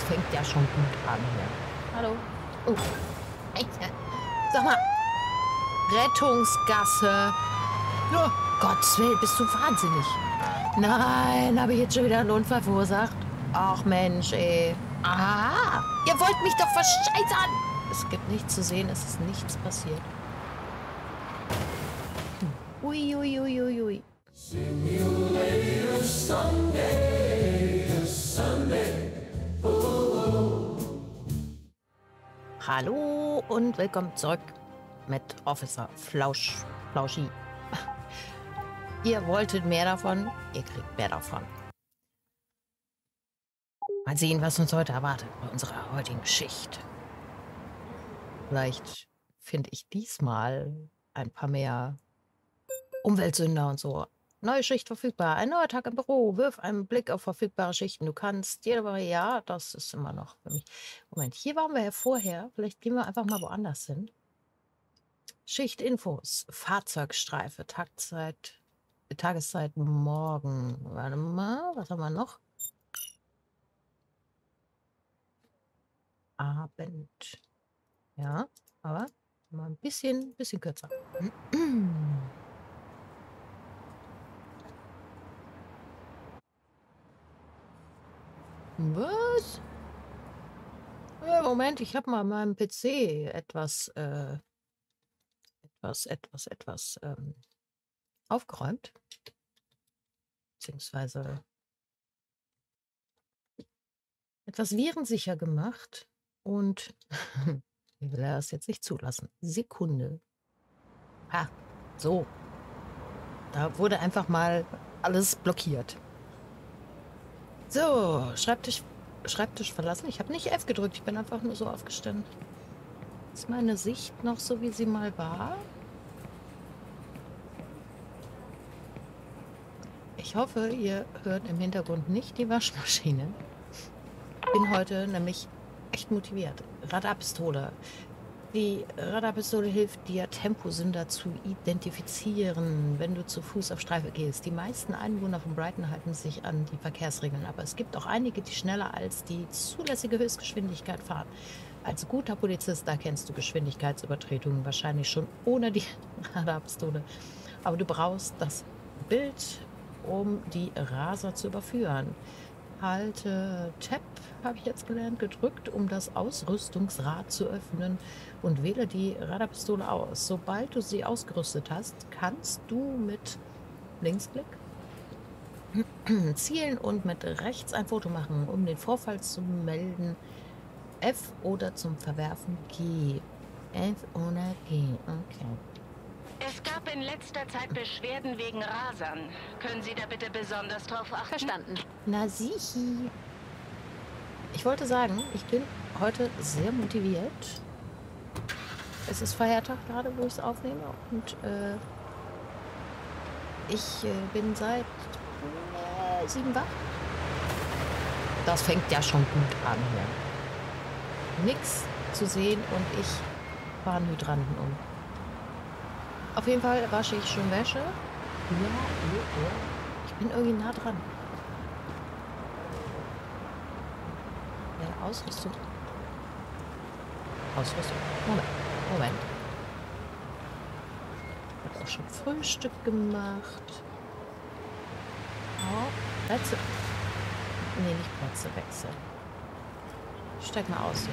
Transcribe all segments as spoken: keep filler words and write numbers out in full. das fängt ja schon gut an hier. Hallo. Oh. Sag mal. Rettungsgasse. Oh, Gottes Willen, bist du wahnsinnig. Nein, habe ich jetzt schon wieder einen Unfall verursacht? Ach Mensch, ey. Ah, ihr wollt mich doch verscheißern. Es gibt nichts zu sehen, es ist nichts passiert. Hm. Ui, ui, ui, ui, ui. Simulator Sunday, Sunday. Oh, oh, oh. Hallo und willkommen zurück mit Officer Flausch, Flauschi. Ihr wolltet mehr davon, ihr kriegt mehr davon. Mal sehen, was uns heute erwartet bei unserer heutigen Schicht. Vielleicht finde ich diesmal ein paar mehr Umweltsünder und so. Neue Schicht verfügbar, ein neuer Tag im Büro. Wirf einen Blick auf verfügbare Schichten. Du kannst jede Woche, ja, das ist immer noch für mich. Moment, hier waren wir ja vorher. Vielleicht gehen wir einfach mal woanders hin. Schichtinfos, Fahrzeugstreife, Tagzeit, Tageszeit morgen. Warte mal, was haben wir noch? Abend. Ja, aber mal ein bisschen, bisschen kürzer. Was? Ja, Moment, ich habe mal an meinem P C etwas, äh, etwas, etwas, etwas ähm, aufgeräumt. Beziehungsweise etwas virensicher gemacht. Und ich will das jetzt nicht zulassen. Sekunde. Ah, so. Da wurde einfach mal alles blockiert. So, Schreibtisch, Schreibtisch verlassen. Ich habe nicht F gedrückt, ich bin einfach nur so aufgestanden. Ist meine Sicht noch so, wie sie mal war? Ich hoffe, ihr hört im Hintergrund nicht die Waschmaschine. Ich bin heute nämlich echt motiviert. Radarpistole. Die Radarpistole hilft dir, Temposünder zu identifizieren, wenn du zu Fuß auf Streife gehst. Die meisten Einwohner von Brighton halten sich an die Verkehrsregeln, aber es gibt auch einige, die schneller als die zulässige Höchstgeschwindigkeit fahren. Als guter Polizist erkennst du Geschwindigkeitsübertretungen wahrscheinlich schon ohne die Radarpistole. Aber du brauchst das Bild, um die Raser zu überführen. Halte Tab, habe ich jetzt gelernt, gedrückt, um das Ausrüstungsrad zu öffnen und wähle die Radarpistole aus. Sobald du sie ausgerüstet hast, kannst du mit Linksklick zielen und mit rechts ein Foto machen, um den Vorfall zu melden. F oder zum Verwerfen G. F oder G, okay. Es gab in letzter Zeit Beschwerden wegen Rasern. Können Sie da bitte besonders drauf achten? Verstanden. Na sichi. Ich wollte sagen, ich bin heute sehr motiviert. Es ist Feiertag gerade, wo ich es aufnehme. Und äh, ich äh, bin seit äh, sieben wach. Das fängt ja schon gut an hier. Nix zu sehen und ich fahre einen Hydranten um. Auf jeden Fall wasche ich schon Wäsche. Ja, ja, ja. Ich bin irgendwie nah dran. Ja, Ausrüstung. Ausrüstung. Moment, Moment. Ich habe auch schon Frühstück gemacht. Oh, Plätze. Nee, nicht Plätze wechseln. Steig mal aus hier.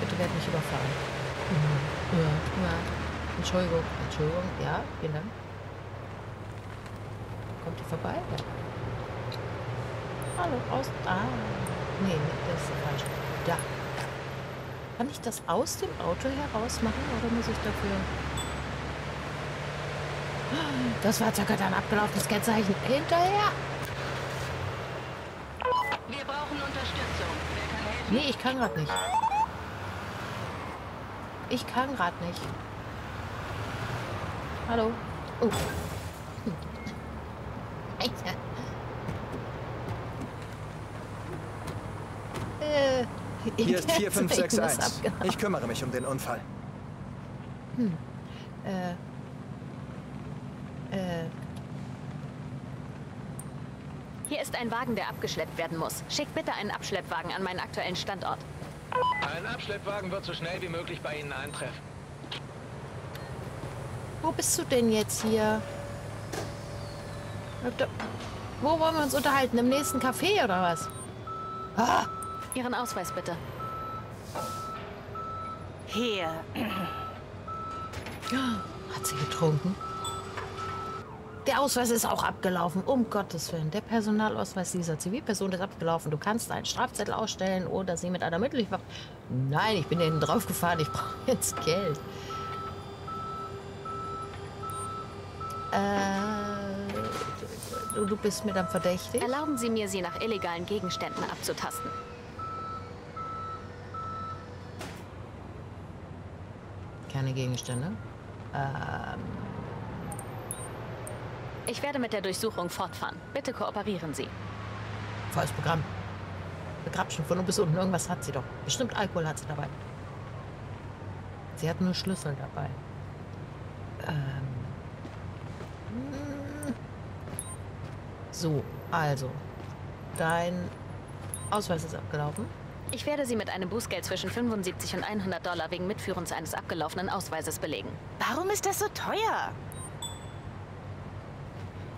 Bitte werd nicht überfahren. Ja, ja. Entschuldigung, Entschuldigung, ja, vielen Dank. Kommt ihr vorbei? Ja. Hallo, aus... Ah, nee, das ist falsch. Da. Kann ich das aus dem Auto heraus machen oder muss ich dafür... Das Fahrzeug hat ein abgelaufenes Kennzeichen. Hinterher! Wir brauchen Unterstützung. Wer kann helfen? Nee, ich kann gerade nicht. Ich kann gerade nicht. Hallo. Oh. äh, Hier ist vier fünf sechs eins. Ich kümmere mich um den Unfall. Hm. Äh. Äh. Hier ist ist ein Wagen, der abgeschleppt werden muss. Schickt bitte einen Abschleppwagen an meinen aktuellen Standort. Ein Abschleppwagen wird so schnell wie möglich bei Ihnen eintreffen. Wo bist du denn jetzt hier? Wo wollen wir uns unterhalten? Im nächsten Café oder was? Ah. Ihren Ausweis bitte. Hier. Hat sie getrunken? Der Ausweis ist auch abgelaufen. Um Gottes Willen. Der Personalausweis dieser Zivilperson ist abgelaufen. Du kannst einen Strafzettel ausstellen oder sie mit einer Mittellichwacht. Nein, ich bin hinten drauf gefahren. Ich brauche jetzt Geld. Äh, du, du bist mir dann verdächtig. Erlauben Sie mir, sie nach illegalen Gegenständen abzutasten. Keine Gegenstände. Ähm... Ich werde mit der Durchsuchung fortfahren. Bitte kooperieren Sie. Volles Programm. Begrapschen von oben bis unten. Irgendwas hat sie doch. Bestimmt Alkohol hat sie dabei. Sie hat nur Schlüssel dabei. Ähm. So, also. Dein Ausweis ist abgelaufen. Ich werde Sie mit einem Bußgeld zwischen fünfundsiebzig und hundert Dollar wegen Mitführens eines abgelaufenen Ausweises belegen. Warum ist das so teuer?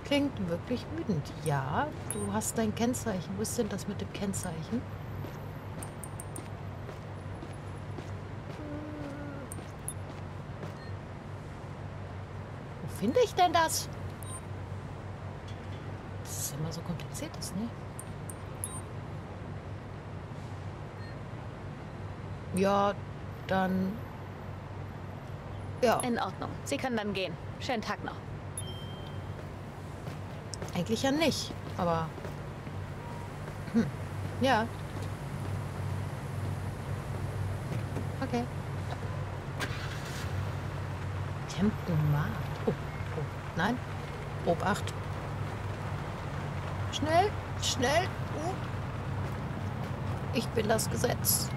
Klingt wirklich wütend. Ja, du hast dein Kennzeichen. Wo ist denn das mit dem Kennzeichen? Wo finde ich denn das? Das ist immer so kompliziert, das, ne? Ja, dann... Ja. In Ordnung. Sie können dann gehen. Schönen Tag noch. Eigentlich ja nicht, aber... Hm. Ja. Okay. Tempomat. Oh, oh. Nein. Obacht. Schnell, schnell. Oh. Ich bin das Gesetz.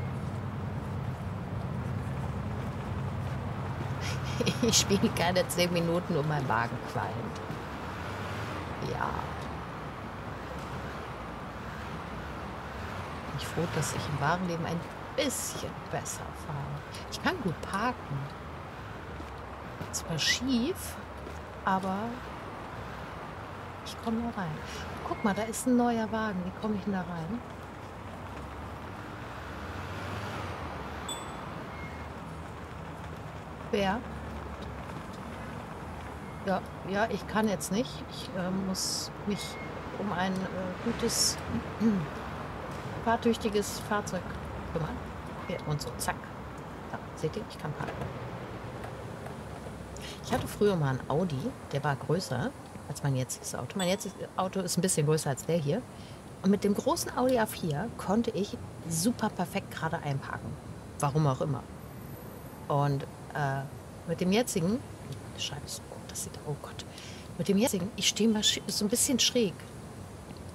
Ich spiele keine zehn Minuten, um mein Magen qualmt. Ja. Bin ich froh, dass ich im wahren Leben ein bisschen besser fahre. Ich kann gut parken. Zwar schief, aber ich komme da rein. Guck mal, da ist ein neuer Wagen. Wie komme ich denn da rein? Wer? Ja, ja, ich kann jetzt nicht. Ich äh, muss mich um ein äh, gutes, äh, fahrtüchtiges Fahrzeug kümmern. Ja, und so, zack. Ja, seht ihr, ich kann parken. Ich hatte früher mal einen Audi, der war größer als mein jetziges Auto. Mein jetziges Auto ist ein bisschen größer als der hier. Und mit dem großen Audi A vier konnte ich super perfekt gerade einparken. Warum auch immer. Und äh, mit dem jetzigen... Scheiße. Das sieht, oh Gott. Mit dem jetzigen, ich stehe mal so ein bisschen schräg.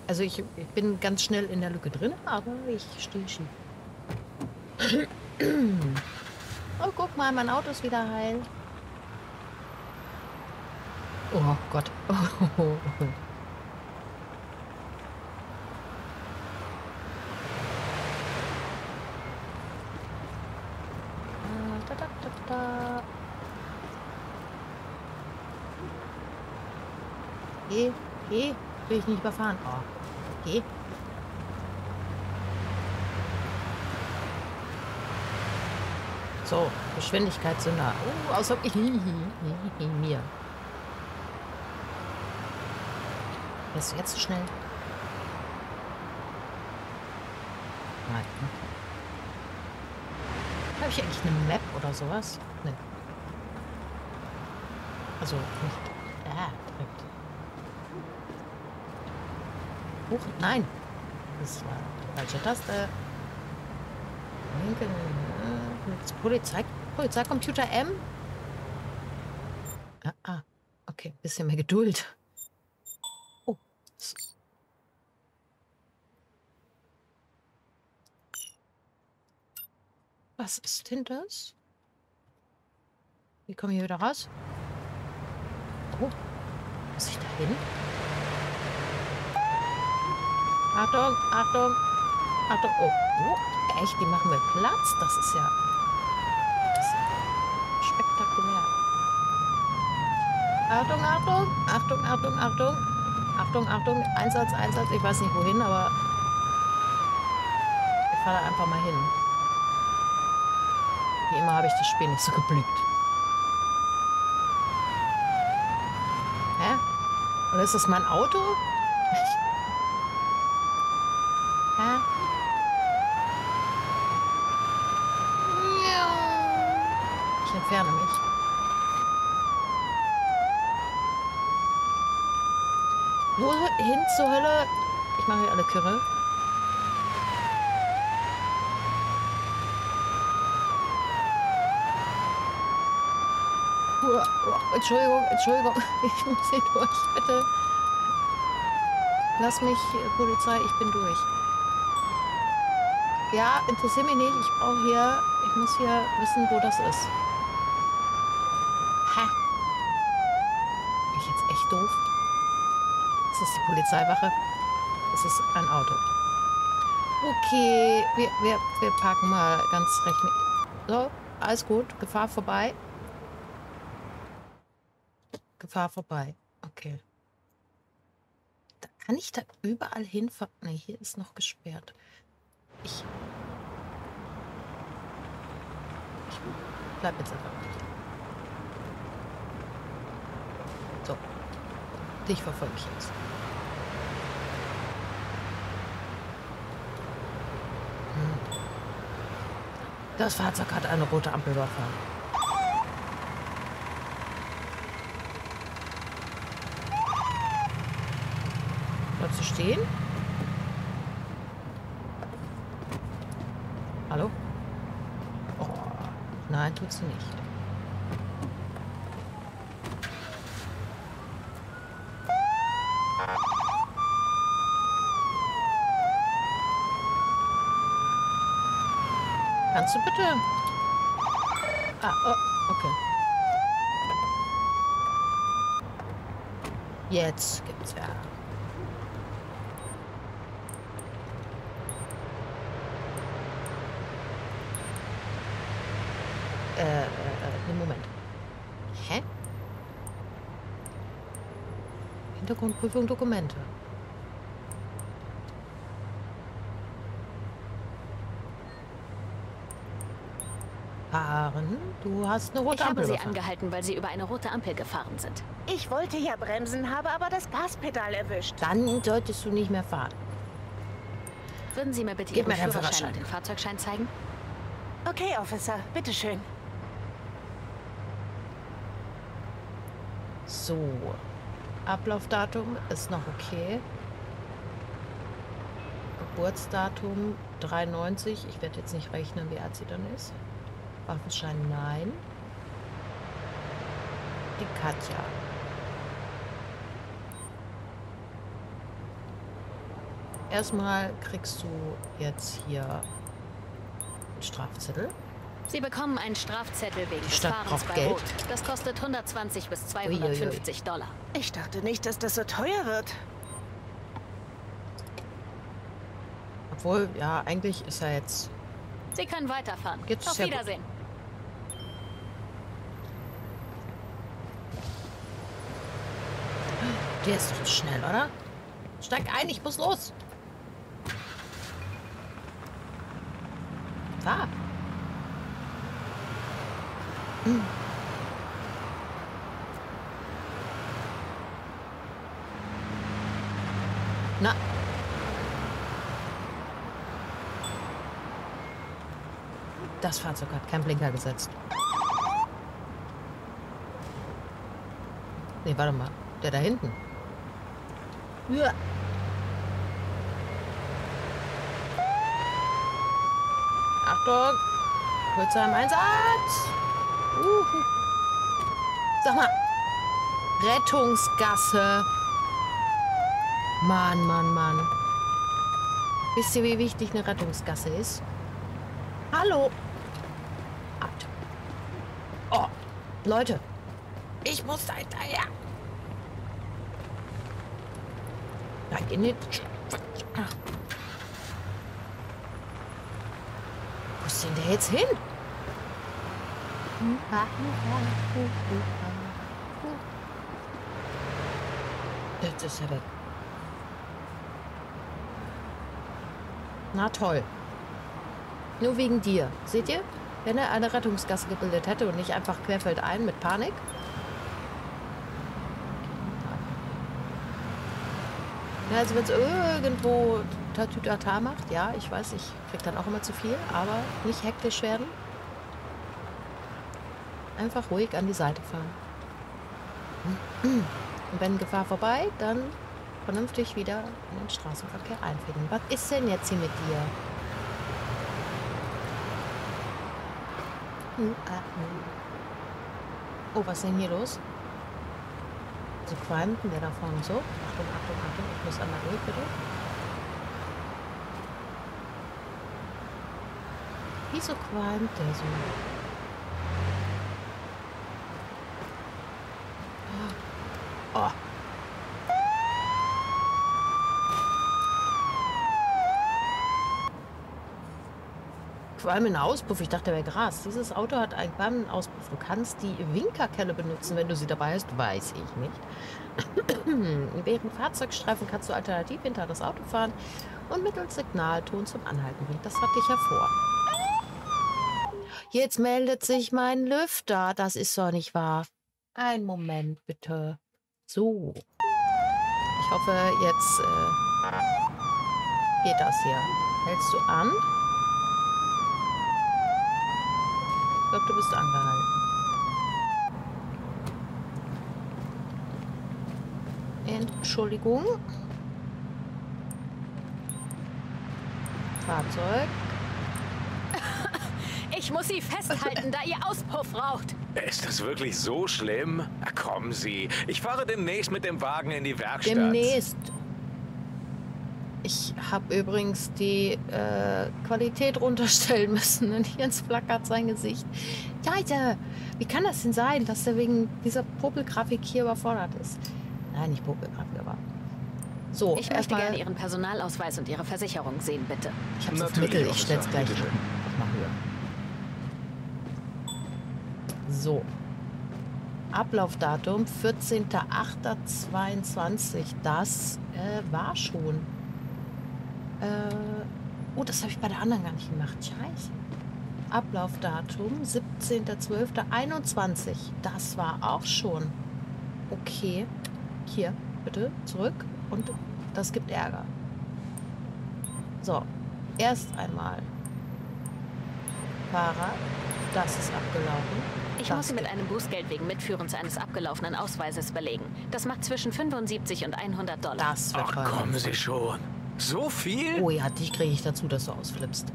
Also ich, ich bin ganz schnell in der Lücke drin, aber ich stehe schief. Oh, guck mal, mein Auto ist wieder heil. Oh Gott. Oh. Geh, geh, will ich nicht überfahren. Oh, geh. So, Geschwindigkeit zu nah. Oh, außer ich mir. Bist du jetzt so schnell? Nein. Habe ich eigentlich eine Map oder sowas? Nee. Also nicht. Ah, direkt. Hoch? Nein! Das war die falsche Taste. Polizei. Polizeicomputer M? Ah, ah. Okay, ein bisschen mehr Geduld. Oh. Was ist denn das? Wir kommen hier wieder raus. Oh. Muss ich da hin? Achtung, Achtung, Achtung. Oh, oh, echt, die machen mir Platz. Das ist ja, das ist ja spektakulär. Achtung, Achtung, Achtung, Achtung, Achtung. Achtung, Achtung, Einsatz, Einsatz. Ich weiß nicht wohin, aber ich fahre da einfach mal hin. Wie immer habe ich das Spiel nicht so geblüht. Hä? Und ist das mein Auto? Hä? Ich entferne mich. Wo hin zur Hölle? Ich mache hier alle Kürre. Oh, oh, Entschuldigung, Entschuldigung, ich muss hier durch, bitte. Lass mich, Polizei, ich bin durch. Ja, interessiert mich nicht, ich brauche hier, ich muss hier wissen, wo das ist. Ha! Bin ich jetzt echt doof? Ist das die Polizeiwache? Das ist ein Auto. Okay, wir, wir, wir parken mal ganz recht. So, alles gut, Gefahr vorbei. Gefahr vorbei. Okay. Da kann ich da überall hinfahren? Ne, hier ist noch gesperrt. Ich, ich bleib jetzt einfach mit. So. Dich verfolge ich jetzt. Hm. Das Fahrzeug hat eine rote Ampel überfahren. Zu stehen? Hallo? Oh, nein, tut sie nicht. Kannst du bitte? Ah, oh, okay. Jetzt gibt's ja. Moment. Hä? Hintergrundprüfung Dokumente. Fahren? Du hast eine rote Ampel. Ich habe sie angehalten, weil sie über eine rote Ampel gefahren sind. Ich wollte ja bremsen, habe aber das Gaspedal erwischt. Dann solltest du nicht mehr fahren. Würden Sie mir bitte Ihren Führerschein und den Fahrzeugschein zeigen? Okay, Officer, bitteschön. So, Ablaufdatum ist noch okay. Geburtsdatum dreiundneunzig. Ich werde jetzt nicht rechnen, wie alt sie dann ist. Waffenschein nein. Die Katja. Erstmal kriegst du jetzt hier einen Strafzettel. Sie bekommen einen Strafzettel wegen des Fahrens bei Rot. Das kostet hundertzwanzig bis zweihundertfünfzig Uiuiui. Dollar. Ich dachte nicht, dass das so teuer wird. Obwohl, ja, eigentlich ist er jetzt... Sie können weiterfahren. Geht's auf Wiedersehen. Gut. Der ist so schnell, oder? Steig ein, ich muss los. Da. Na. Das Fahrzeug hat keinen Blinker gesetzt. Nee, warte mal. Der da hinten. Ja. Achtung! Polizei im Einsatz! Uhu. Sag mal, Rettungsgasse. Mann, Mann, Mann. Wisst ihr, wie wichtig eine Rettungsgasse ist? Hallo. Oh, Leute. Ich muss da hinterher. Nein, geht nicht. Ach. denn der jetzt hin? Das ist ja das. Na toll. Nur wegen dir. Seht ihr? Wenn er eine Rettungsgasse gebildet hätte und nicht einfach querfeldein mit Panik. Ja, also wenn es irgendwo Tatütata macht, ja, ich weiß, ich krieg dann auch immer zu viel, aber nicht hektisch werden. Einfach ruhig an die Seite fahren. Und wenn Gefahr vorbei, dann vernünftig wieder in den Straßenverkehr einfädeln. Was ist denn jetzt hier mit dir? Oh, was ist denn hier los? So qualmt der da vorne so. Achtung, Achtung, Achtung, ich muss einmal ruhig, bitte. Wieso qualmt der so? Oh. Qualmender Auspuff. Ich dachte, der wäre Gras. Dieses Auto hat einen qualmenden Auspuff. Du kannst die Winkerkelle benutzen, wenn du sie dabei hast. Weiß ich nicht. Während Fahrzeugstreifen kannst du alternativ hinter das Auto fahren und mittels Signalton zum Anhalten bringen. Das hatte ich ja vor. Jetzt meldet sich mein Lüfter. Das ist doch nicht wahr. Einen Moment, bitte. So. Ich hoffe, jetzt äh, geht das hier. Hältst du an? Ich glaube, du bist angehalten. Entschuldigung. Fahrzeug. Ich muss sie festhalten, da ihr Auspuff raucht. Ist das wirklich so schlimm? Na, kommen Sie. Ich fahre demnächst mit dem Wagen in die Werkstatt. Demnächst. Ich habe übrigens die äh, Qualität runterstellen müssen. Und Jens flackert sein Gesicht. Leute, wie kann das denn sein, dass er wegen dieser Popelgrafik hier überfordert ist? Nein, nicht Popelgrafik, aber... So, ich möchte mal... gerne Ihren Personalausweis und Ihre Versicherung sehen, bitte. Ich habe es auf Mittel, ich stelle es gleich. So, Ablaufdatum vierzehnter achter zweiundzwanzig, das äh, war schon. Äh, oh, das habe ich bei der anderen gar nicht gemacht, scheiße. Ablaufdatum siebzehnter zwölfter einundzwanzig, das war auch schon. Okay, hier, bitte, zurück und das gibt Ärger. So, erst einmal. Fahrer, das ist abgelaufen. Ich muss Sie mit einem Bußgeld wegen Mitführens eines abgelaufenen Ausweises belegen. Das macht zwischen fünfundsiebzig und hundert Dollar. Das wird Ach, kommen Sie schon. So viel? Oh ja, dich kriege ich dazu, dass du ausflippst.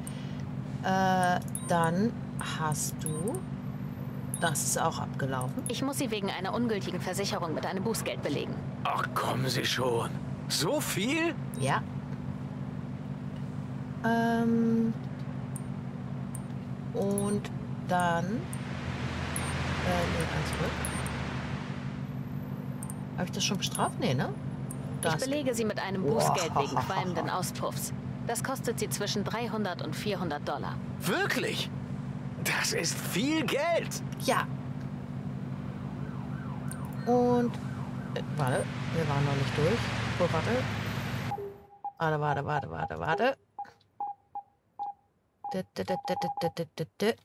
Äh, dann hast du... Das ist auch abgelaufen. Ich muss Sie wegen einer ungültigen Versicherung mit einem Bußgeld belegen. Ach, kommen Sie schon. So viel? Ja. Ähm... Und dann... Äh, nee, ganz zurück. Habe ich das schon bestraft? Nee, ne? Das ich belege Sie mit einem Bußgeld wegen qualmenden Auspuffs. Das kostet Sie zwischen dreihundert und vierhundert Dollar. Wirklich? Das ist viel Geld! Ja. Und... Äh, warte, wir waren noch nicht durch. Oh, warte. Warte, warte, warte, warte, warte. De, de, de, de, de, de, de.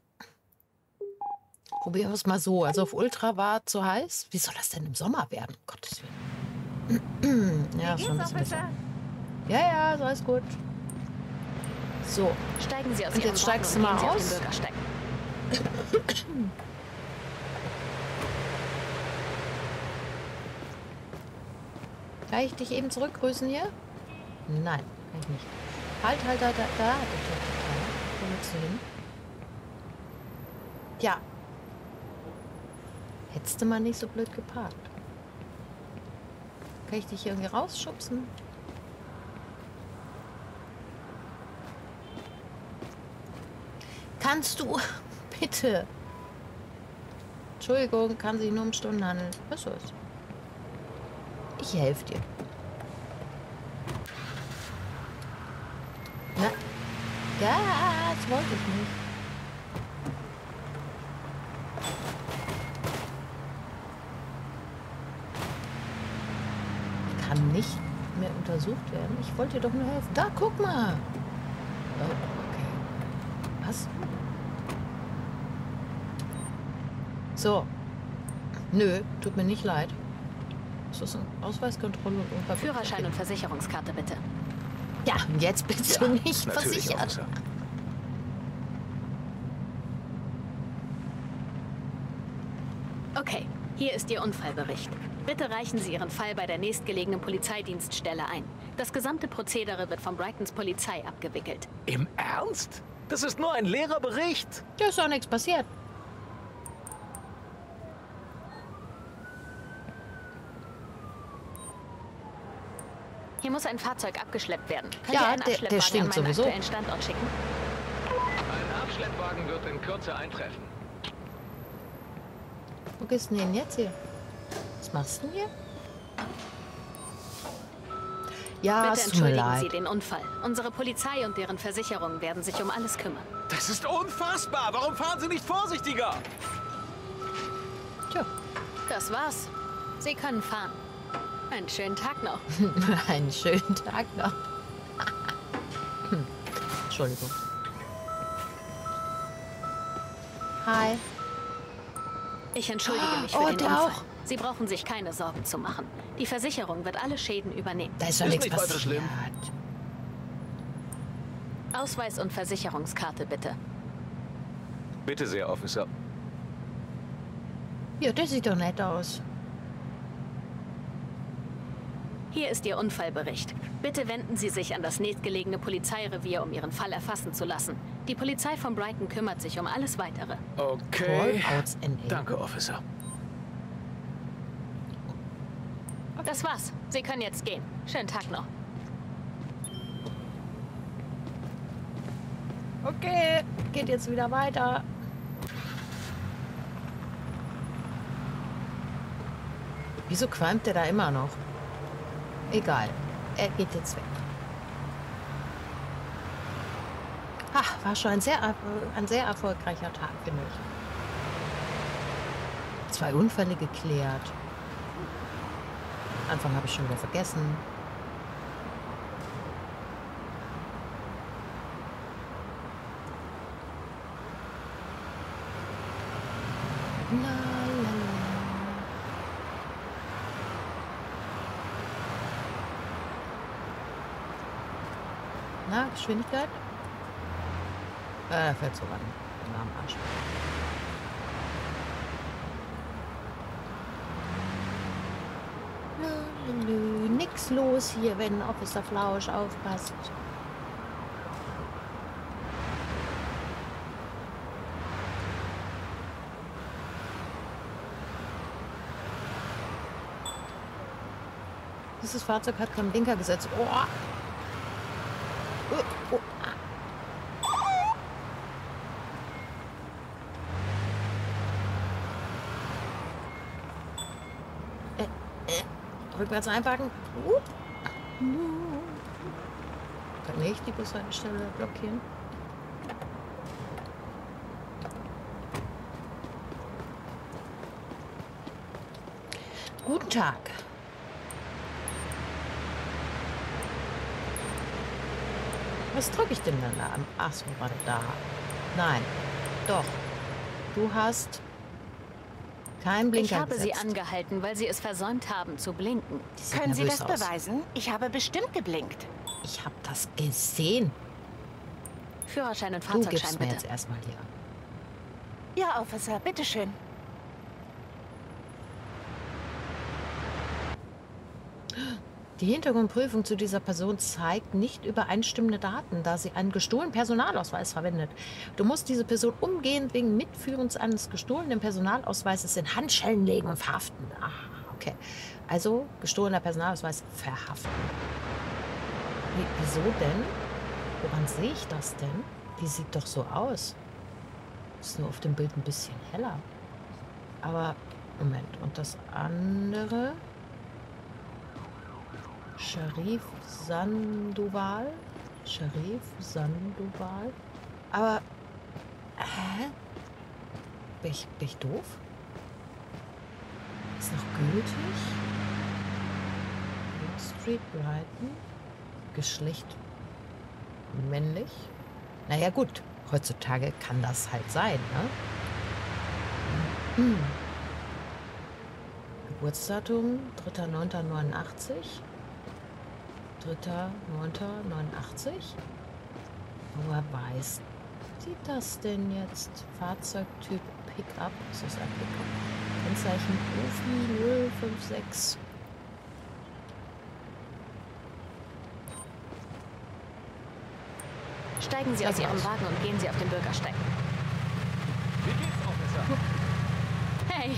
Probieren wir es mal so. Also auf Ultra war zu heiß. Wie soll das denn im Sommer werden? Um Gottes Willen. Ja, schon ein bisschen. Ja, ja, so ist gut. So. Steigen Sie aus und jetzt steigst du mal aus. Kann ich dich eben zurückgrüßen hier? Nein, kann ich nicht. Halt, halt, halt, halt, da. Wo willst du hin? Ja. Hättest du mal nicht so blöd geparkt. Kann ich dich hier irgendwie rausschubsen? Kannst du... Bitte. Entschuldigung, kann sich nur um Stunden handeln. Was soll's? Ich helfe dir. Na? Ja, das wollte ich nicht. untersucht werden? Ich wollte dir doch nur helfen. Da, guck mal! Oh, okay. Was? So. Nö, tut mir nicht leid. Das ist eine Ausweiskontrolle und Unfall. Führerschein und Versicherungskarte, bitte. Ja, jetzt bist du nicht versichert. Okay, hier ist Ihr Unfallbericht. Bitte reichen Sie Ihren Fall bei der nächstgelegenen Polizeidienststelle ein. Das gesamte Prozedere wird von Brightons Polizei abgewickelt. Im Ernst? Das ist nur ein leerer Bericht. Da ist doch nichts passiert. Hier muss ein Fahrzeug abgeschleppt werden. Kann ja, einen der, der stinkt sowieso. Ein Abschleppwagen wird in Kürze eintreffen. Wo gehst du denn jetzt hier? Was machst du denn hier? Ja, bitte entschuldigen Sie den Unfall. Unsere Polizei und deren Versicherungen werden sich um alles kümmern. Das ist unfassbar! Warum fahren Sie nicht vorsichtiger? Tja. Das war's. Sie können fahren. Einen schönen Tag noch. Einen schönen Tag noch. Hm. Entschuldigung. Hi. Ich entschuldige mich für oh, den Unfall. Auch. Sie brauchen sich keine Sorgen zu machen. Die Versicherung wird alle Schäden übernehmen. Da ist doch nichts passiert. Ausweis und Versicherungskarte, bitte. Bitte sehr, Officer. Ja, das sieht doch nett aus. Hier ist Ihr Unfallbericht. Bitte wenden Sie sich an das nächstgelegene Polizeirevier, um Ihren Fall erfassen zu lassen. Die Polizei von Brighton kümmert sich um alles Weitere. Okay. Danke, Officer. Das war's. Sie können jetzt gehen. Schönen Tag noch. Okay, geht jetzt wieder weiter. Wieso qualmt der da immer noch? Egal, er geht jetzt weg. Ach, war schon ein sehr, ein sehr erfolgreicher Tag, finde ich. Zwei Unfälle geklärt. Anfang habe ich schon wieder vergessen. Nein. Na, Geschwindigkeit? Äh, fällt so rein. Na, am Arsch. Nö, nö, nix los hier, wenn Officer Flausch aufpasst. Dieses Fahrzeug hat keinen Blinker gesetzt. Oh. Oh, oh. Äh, äh. Rückwärts einparken. Uh. Kann nicht die Bushaltestelle blockieren. Guten Tag. Was drücke ich denn dann da an? Ach so, warte, da. Nein, doch. Du hast keinen Blinker. Ich habe gesetzt. Sie angehalten, weil Sie es versäumt haben zu blinken. Können Sie das aus. beweisen? Ich habe bestimmt geblinkt. Ich habe das gesehen. Führerschein und Fahrzeugschein, bitte. Du gibst mir jetzt erstmal hier. Ja, Officer, bitteschön. Die Hintergrundprüfung zu dieser Person zeigt nicht übereinstimmende Daten, da sie einen gestohlenen Personalausweis verwendet. Du musst diese Person umgehend wegen Mitführens eines gestohlenen Personalausweises in Handschellen legen und verhaften. Ah, okay. Also, gestohlener Personalausweis verhaften. Wie, wieso denn? Woran sehe ich das denn? Die sieht doch so aus. Ist nur auf dem Bild ein bisschen heller. Aber, Moment, und das andere... Sharif Sandoval? Sharif Sandoval? Aber... Hä? Bin ich, bin ich doof? Ist noch gültig? Street Brighton? Geschlecht männlich? Naja gut, heutzutage kann das halt sein, ne? Hm. Geburtsdatum dritter neunter neunundachtzig. dritter neunter neunundachtzig. Woher weiß die das denn jetzt? Fahrzeugtyp Pickup. Ist das ein Pickup? Kennzeichen Profi null fünf sechs. Steigen Sie aus Ihrem Wagen und gehen Sie auf den Bürgersteig. Wie geht's, Officer? Hey!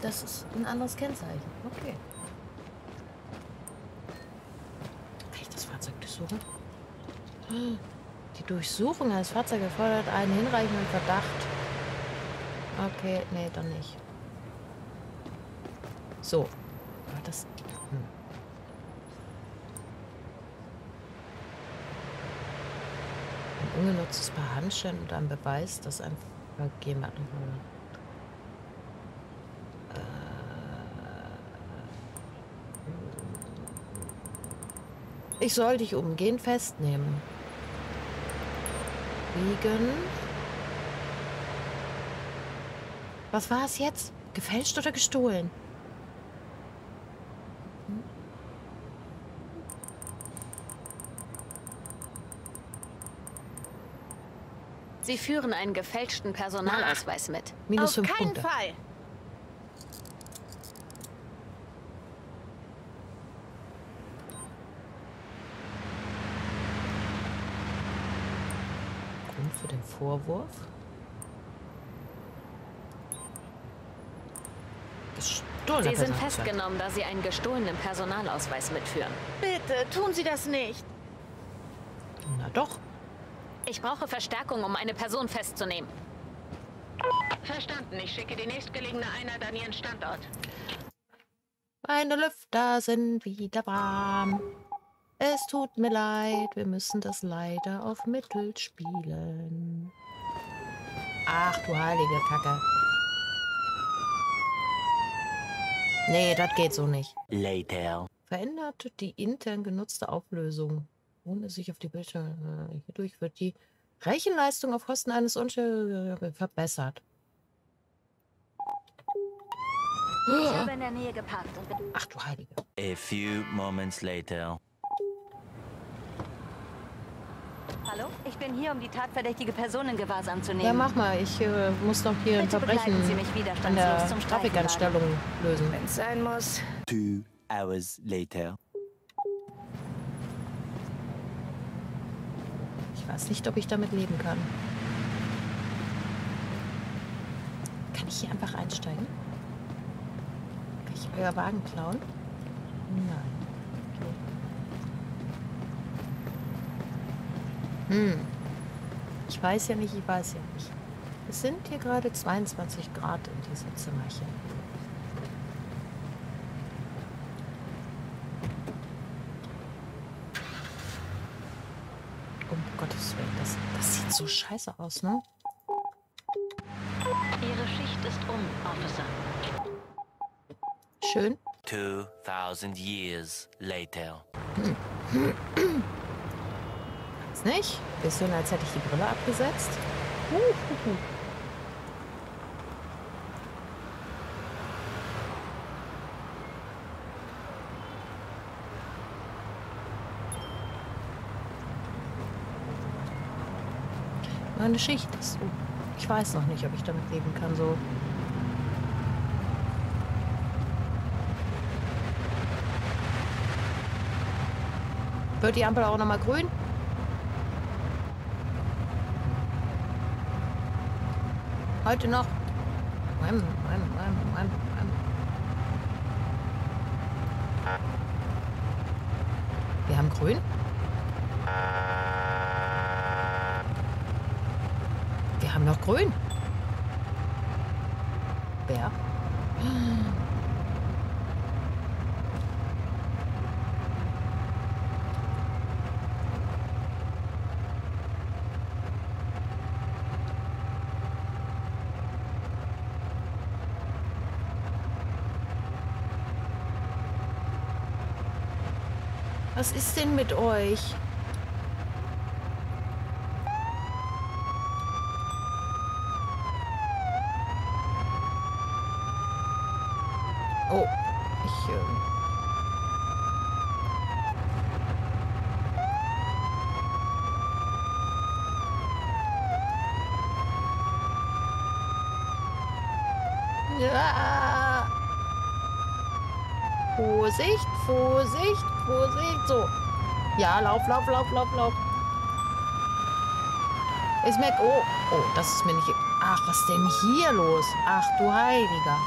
Das ist ein anderes Kennzeichen. Okay. Kann ich das Fahrzeug durchsuchen? Die Durchsuchung eines Fahrzeugs erfordert einen hinreichenden Verdacht. Okay, nee, dann nicht. So. War das... Hm. Ein ungenutztes Paar Handschellen und ein Beweis, dass ein Vergehen hat. Ich soll dich umgehend festnehmen. Wegen... Was war es jetzt? Gefälscht oder gestohlen? Hm? Sie führen einen gefälschten Personalausweis mit. Minus fünf Punkte. Auf keinen Fall! Für den Vorwurf. Sie sind festgenommen, da Sie einen gestohlenen Personalausweis mitführen. Bitte, tun Sie das nicht. Na doch. Ich brauche Verstärkung, um eine Person festzunehmen. Verstanden. Ich schicke die nächstgelegene Einheit an Ihren Standort. Meine Lüfter sind wieder warm. Es tut mir leid, wir müssen das leider auf Mittel spielen. Ach du heilige Kacke. Nee, das geht so nicht. Later. Verändert die intern genutzte Auflösung. Ohne sich auf die Bildschirme. Hierdurch wird die Rechenleistung auf Kosten eines Unschuldigen verbessert. Ich habe in der Nähe geparkt und bin... Ach du heilige. A few moments later. Hallo, ich bin hier, um die tatverdächtige Person in Gewahrsam zu nehmen. Ja, mach mal. Ich äh, muss noch hier ein Verbrechen an der Trafikanstellung lösen. Wenn es sein muss. Two hours later. Ich weiß nicht, ob ich damit leben kann. Kann ich hier einfach einsteigen? Kann ich euer Wagen klauen? Nein. Hm. Ich weiß ja nicht, ich weiß ja nicht. Es sind hier gerade zweiundzwanzig Grad in diesem Zimmerchen. Um Gottes Willen, das, das sieht so scheiße aus, ne? Ihre Schicht ist um, Officer. Schön. two thousand years later. Hm. Nicht. Bisschen, als hätte ich die Brille abgesetzt. Meine Schicht ist... Ich weiß noch nicht, ob ich damit leben kann, so... Wird die Ampel auch noch mal grün? Heute noch. Mann, Mann, Mann, Mann, Mann. Wir haben grün. Wir haben noch grün. Wer? Was ist denn mit euch? Oh, ich... Äh Ja. Vorsicht, Vorsicht, Vorsicht. So. Ja, lauf, lauf, lauf, lauf, lauf. Ich merke... Oh, oh, das ist mir nicht... Ach, was ist denn hier los? Ach, du Heiliger.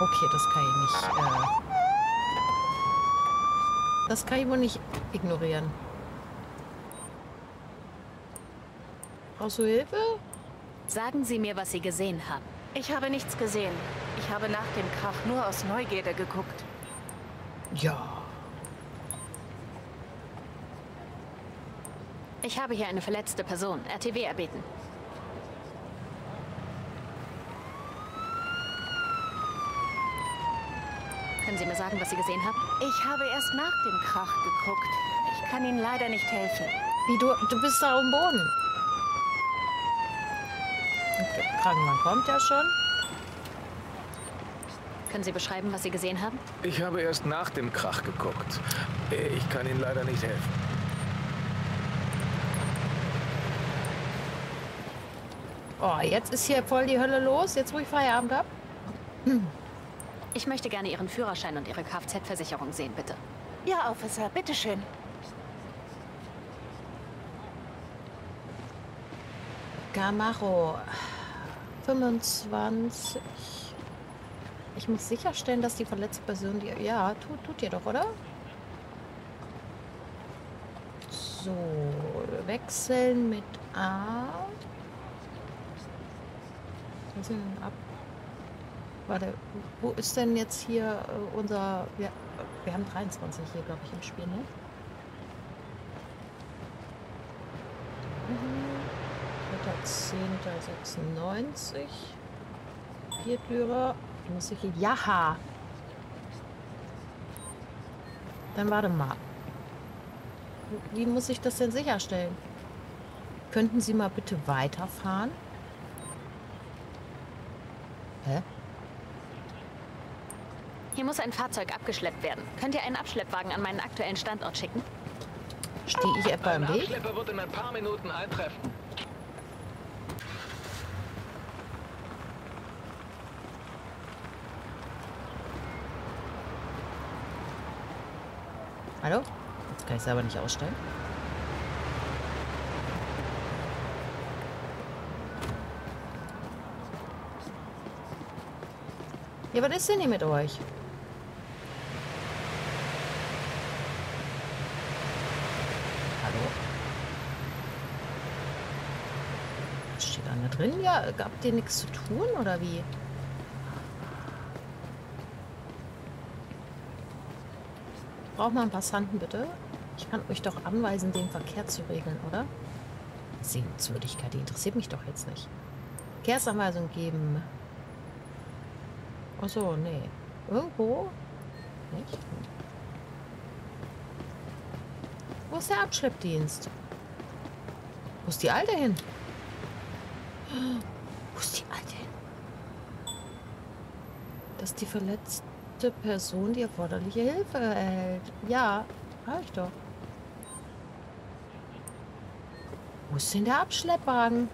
Okay, das kann ich nicht... Äh, das kann ich wohl nicht ignorieren. Brauchst du Hilfe? Sagen Sie mir, was Sie gesehen haben. Ich habe nichts gesehen. Ich habe nach dem Krach nur aus Neugierde geguckt. Ja. Ich habe hier eine verletzte Person. R T W erbeten. Können Sie mir sagen, was Sie gesehen haben? Ich habe erst nach dem Krach geguckt. Ich kann Ihnen leider nicht helfen. Wie, du, du bist da auf dem Boden? Krankenmann kommt ja schon. Können Sie beschreiben, was Sie gesehen haben? Ich habe erst nach dem Krach geguckt. Ich kann Ihnen leider nicht helfen. Oh, jetzt ist hier voll die Hölle los. Jetzt, wo ich Feierabend habe. Hm. Ich möchte gerne Ihren Führerschein und Ihre Kfz-Versicherung sehen, bitte. Ja, Officer, bitteschön. Camaro. fünfundzwanzig. Ich muss sicherstellen, dass die verletzte Person die... Ja, tut, tut ihr doch, oder? So, wechseln mit A. Was ist denn ab? Warte, wo ist denn jetzt hier unser... Ja, wir haben dreiundzwanzig hier, glaube ich, im Spiel, ne? zehnter sechsundneunzig. Viertürer. Muss ich hier. Jaha! Dann warte mal. Wie muss ich das denn sicherstellen? Könnten Sie mal bitte weiterfahren? Hä? Hier muss ein Fahrzeug abgeschleppt werden. Könnt ihr einen Abschleppwagen an meinen aktuellen Standort schicken? Stehe ich etwa im Weg? Ein Abschlepper wird in ein paar Minuten eintreffen. Hallo? Jetzt kann ich es aber nicht ausstellen. Ja, was ist denn hier mit euch? Hallo? Steht einer drin? Ja, habt ihr nichts zu tun oder wie? Braucht man einen Passanten, bitte? Ich kann euch doch anweisen, den Verkehr zu regeln, oder? Sehenswürdigkeit, die interessiert mich doch jetzt nicht. Verkehrsanweisung geben. Ach so, nee. Irgendwo? Nicht? Wo ist der Abschleppdienst? Wo ist die Alte hin? Wo ist die Alte hin? Dass die verletzt... Person, die erforderliche Hilfe erhält. Ja, habe ich doch. Wo ist denn der Abschleppwagen?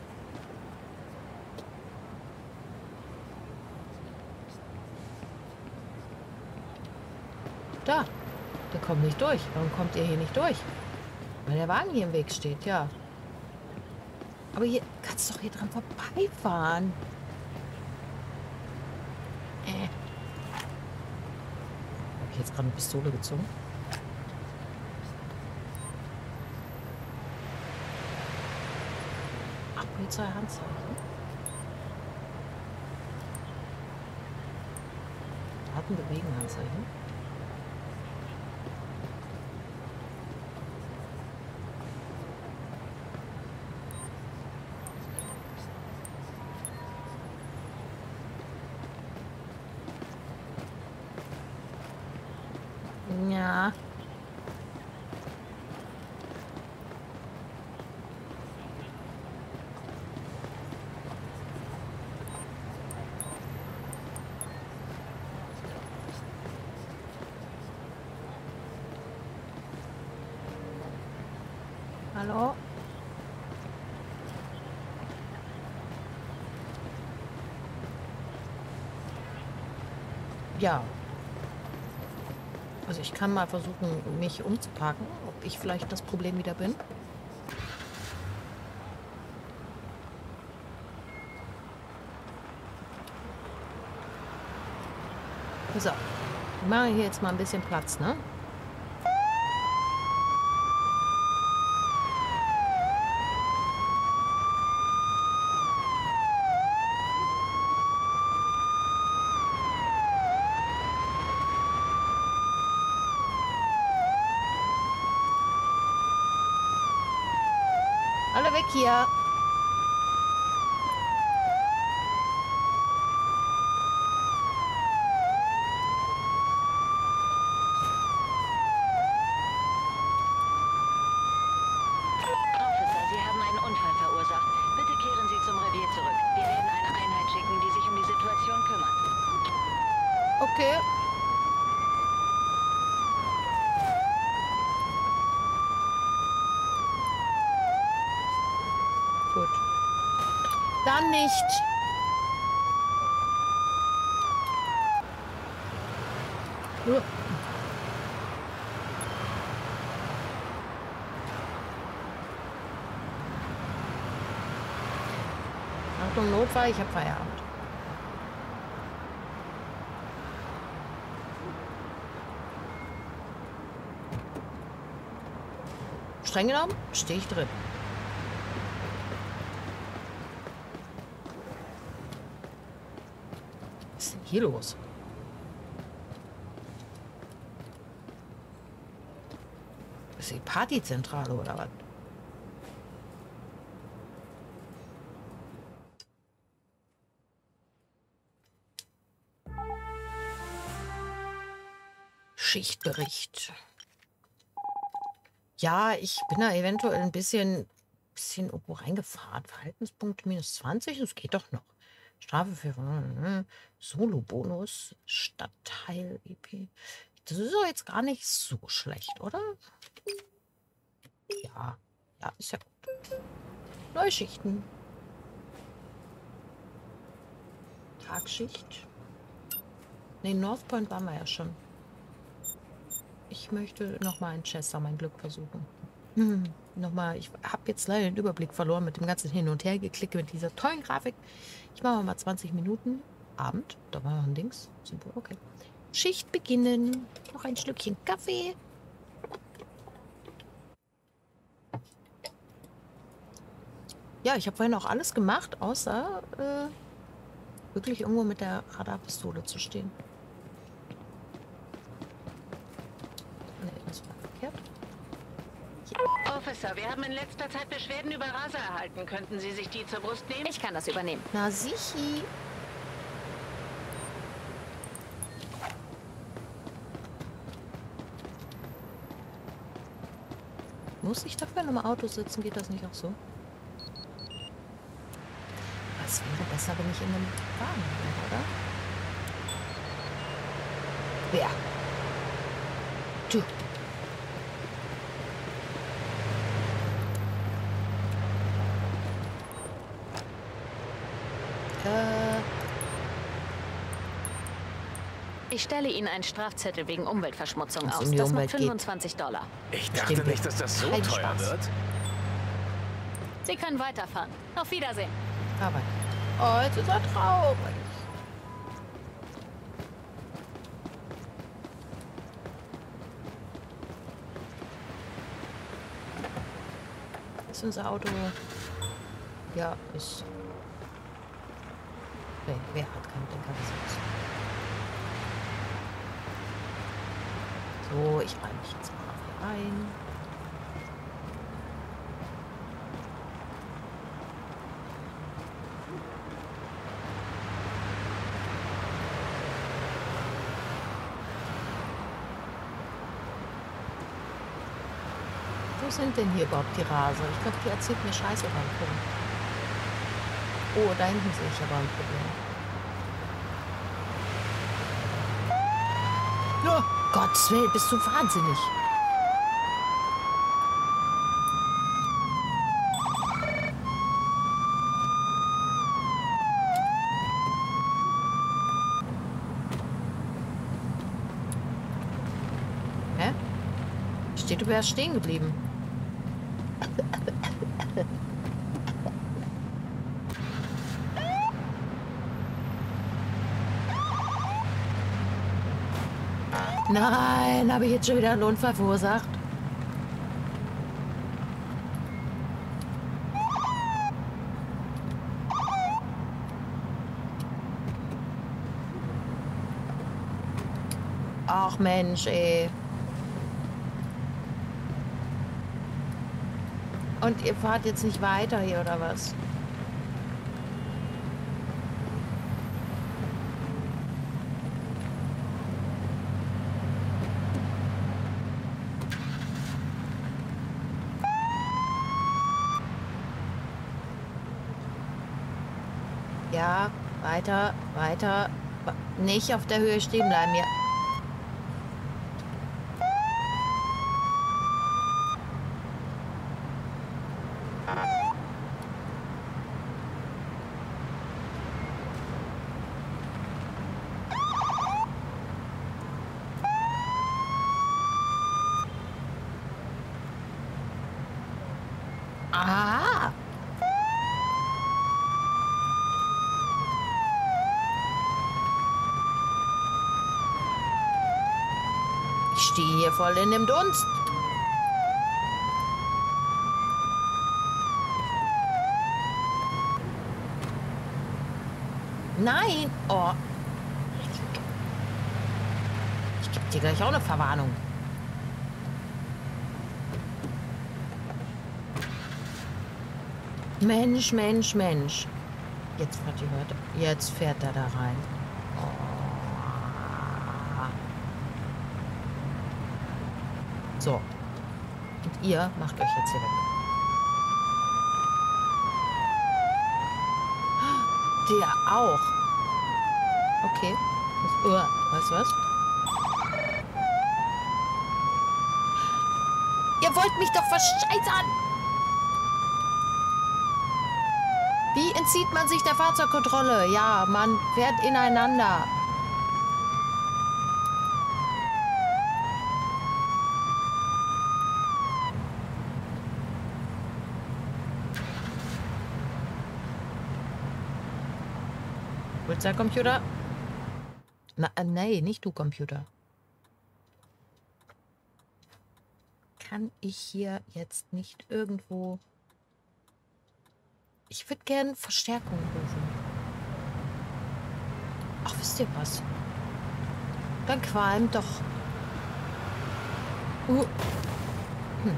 Da. Der kommt nicht durch. Warum kommt ihr hier nicht durch? Weil der Wagen hier im Weg steht, ja. Aber hier kannst du doch hier dran vorbeifahren. Äh. Jetzt gerade eine Pistole gezogen. Ach, Polizei Handzeichen. Warten, bewegen Handzeichen. Ja. Hallo? Ja. Also ich kann mal versuchen, mich umzupacken, ob ich vielleicht das Problem wieder bin. So. Ich mache hier jetzt mal ein bisschen Platz, ne? Alle weg hier. Dann nicht. Uh. Achtung, Notfall, ich habe Feierabend. Streng genommen stehe ich drin. Hier los. Ist die Partyzentrale oder was? Schichtbericht. Ja, ich bin da eventuell ein bisschen, bisschen irgendwo reingefahren. Verhaltenspunkte minus zwanzig, das geht doch noch. Strafe für Solo-Bonus, Stadtteil, E P. Das ist doch jetzt gar nicht so schlecht, oder? Ja, ja, ist ja gut. Neuschichten. Tagschicht. Ne, North Point waren wir ja schon. Ich möchte nochmal in Chester mein Glück versuchen. Hm, nochmal, ich habe jetzt leider den Überblick verloren mit dem ganzen Hin- und Her-Geklicke mit dieser tollen Grafik. Ich mache mal zwanzig Minuten. Abend, da war noch ein Dings. Symbol, okay. Schicht beginnen. Noch ein Schlückchen Kaffee. Ja, ich habe vorhin auch alles gemacht, außer äh, wirklich irgendwo mit der Radarpistole zu stehen. Ne, das war verkehrt. Officer, wir haben in letzter Zeit Beschwerden über Rasa erhalten. Könnten Sie sich die zur Brust nehmen? Ich kann das übernehmen. Na, sichi. Muss ich dafür nochmal Auto sitzen? Geht das nicht auch so? Was wäre besser, wenn ich in einem Wagen wäre, oder? Wer? Du. Ich stelle Ihnen einen Strafzettel wegen Umweltverschmutzung aus. Das macht fünfundzwanzig Dollar. Ich dachte nicht, dass das so teuer wird. Sie können weiterfahren. Auf Wiedersehen. Aber oh, jetzt ist er traurig. Ist unser Auto... Ja, ist... Nee, wer hat keinen Denkersitz? So, ich reibe mich jetzt mal rein. Wo sind denn hier überhaupt die Rase? Ich glaube, die erzählt mir Scheiße über den Punkt. Oh, da hinten sehe ich aber ein Problem. Oh, Gottes Willen, bist du wahnsinnig. Steht, du wärst stehen geblieben. Nein, habe ich jetzt schon wieder einen Unfall verursacht? Ach Mensch, ey. Und ihr fahrt jetzt nicht weiter hier, oder was? Ja, weiter, weiter. Nicht auf der Höhe stehen bleiben hier. Ah! Ich stehe hier voll in dem Dunst. Nein! Oh! Ich gebe dir gleich auch eine Verwarnung. Mensch, Mensch, Mensch. Jetzt fährt die Hörte. Jetzt fährt er da rein. Oh. So. Und ihr macht euch jetzt hier weg. Der auch. Okay. Weißt du was? Ihr wollt mich doch verscheißern! Wie entzieht man sich der Fahrzeugkontrolle? Ja, man fährt ineinander. Willst du ein Computer? Na, äh, nein, nicht du Computer. Kann ich hier jetzt nicht irgendwo... Ich würde gerne Verstärkung rufen. Ach, wisst ihr was? Dann qualmt doch. Uh. Hm.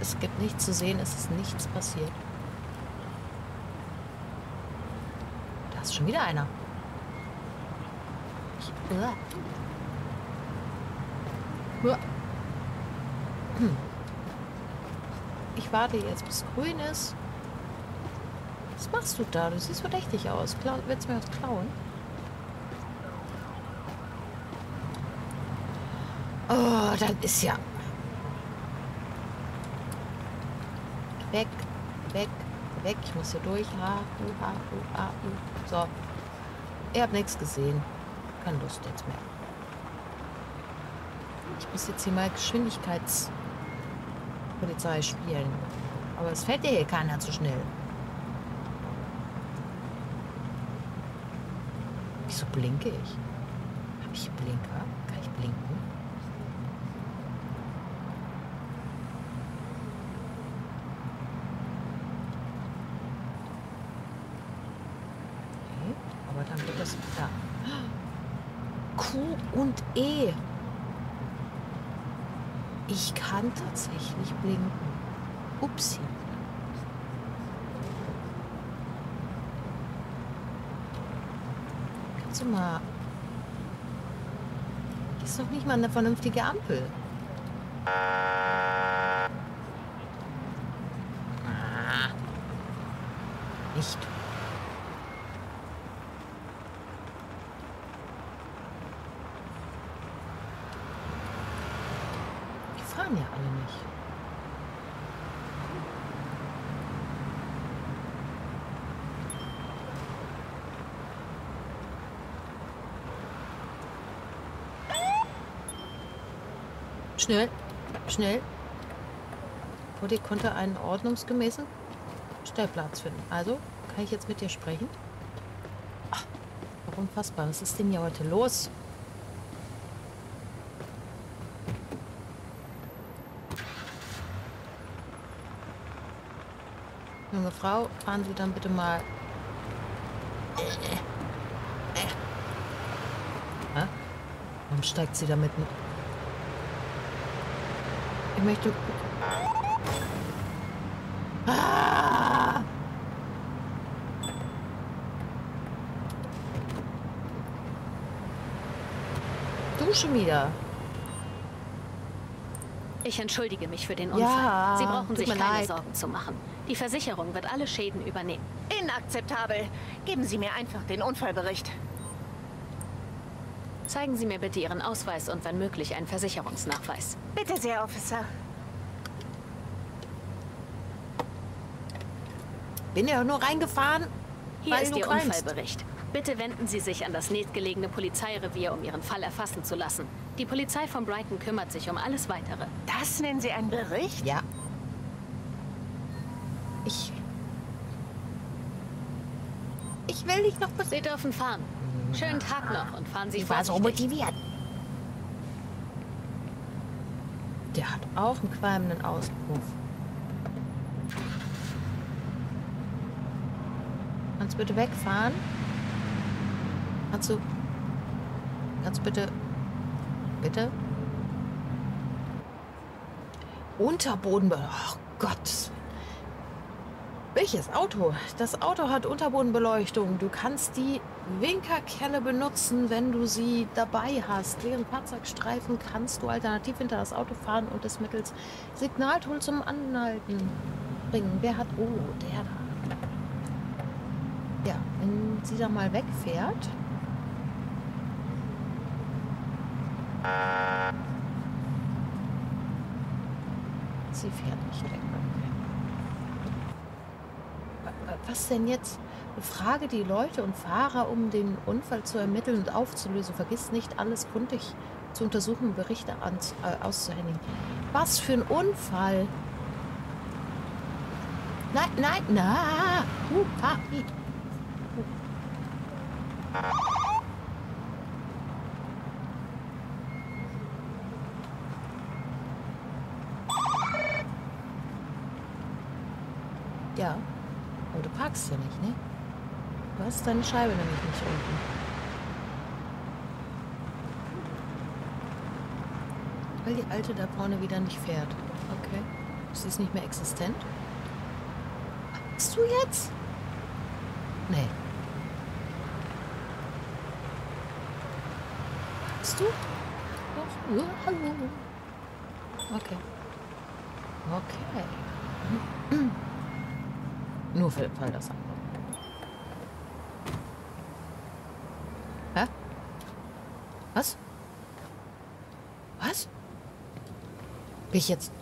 Es gibt nichts zu sehen, es ist nichts passiert. Da ist schon wieder einer. Ich, uh. Uh. Hm. Ich warte jetzt, bis grün ist. Was machst du da? Du siehst verdächtig aus. Klau- willst du mir was klauen? Oh, das ist ja... Weg, weg, weg. Ich muss hier durch. Ha, hu, ha, hu, ha, hu. So. Ihr habt nichts gesehen. Keine Lust jetzt mehr. Ich muss jetzt hier mal Geschwindigkeitspolizei spielen. Aber es fällt dir hier keiner zu schnell. Wieso blinke ich? Habe ich Blinker? Kann ich blinken? Okay, aber dann wird das da. Q und E. Ich kann tatsächlich blinken. Upsi. Mal. Das ist doch nicht mal eine vernünftige Ampel. Nicht. Die fahren ja alle nicht. Schnell, schnell. Oh, die konnte einen ordnungsgemäßen Stellplatz finden. Also, kann ich jetzt mit dir sprechen? Ach, unfassbar. Was ist denn hier heute los? Junge Frau, fahren Sie dann bitte mal... Ja? Warum steigt sie da mitten? Ich möchte... Ah! Du schon wieder. Ich entschuldige mich für den Unfall. Ja, Sie brauchen sich keine leid. Sorgen zu machen. Die Versicherung wird alle Schäden übernehmen. Inakzeptabel. Geben Sie mir einfach den Unfallbericht. Zeigen Sie mir bitte Ihren Ausweis und wenn möglich einen Versicherungsnachweis. Bitte sehr, Officer. Bin ja nur reingefahren. Hier ist Ihr Unfallbericht. Bitte wenden Sie sich an das nächstgelegene Polizeirevier, um Ihren Fall erfassen zu lassen. Die Polizei von Brighton kümmert sich um alles Weitere. Das nennen Sie einen Bericht? Ja. Ich... Ich will nicht noch... Sie dürfen fahren. Schönen Tag noch und fahren Sie vorsichtig. Ich war so motiviert. Der hat auch einen qualmenden Auspuff. Kannst bitte wegfahren? Kannst du... Kannst bitte... Bitte? Unterboden... Oh Gott. Welches Auto? Das Auto hat Unterbodenbeleuchtung. Du kannst die Winkerkelle benutzen, wenn du sie dabei hast. Während Fahrzeugstreifen kannst du alternativ hinter das Auto fahren und es mittels Signaltool zum Anhalten bringen. Wer hat... Oh, der da. Ja, wenn sie da mal wegfährt. Sie fährt nicht weg. Was denn jetzt? Befrage die Leute und Fahrer, um den Unfall zu ermitteln und aufzulösen. Vergiss nicht, alles gründlich zu untersuchen und Berichte äh, auszuhändigen. Was für ein Unfall! Nein, nein, na! Uh, ha, hi. Ja, aber du parkst ja nicht, ne? Du hast deine Scheibe nämlich nicht unten. Weil die alte da vorne wieder nicht fährt. Okay. Sie ist nicht mehr existent. Bist du jetzt? Nee. Bist du? Okay. Okay. Nur für den Fall, das andere. Hä? Was? Was? Bin ich jetzt...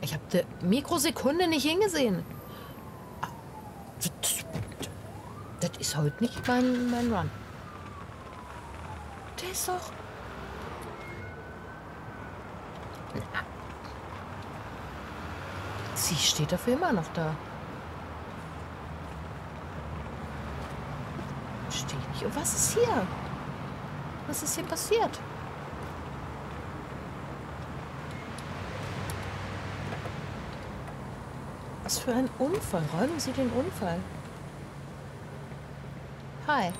Ich habe die Mikrosekunde nicht hingesehen. Das ist heute nicht mein, mein Run. Der ist doch... Sie steht dafür immer noch da. Stehe ich nicht. Und was ist hier? Was ist hier passiert? Was für ein Unfall. Räumen Sie den Unfall. Hi.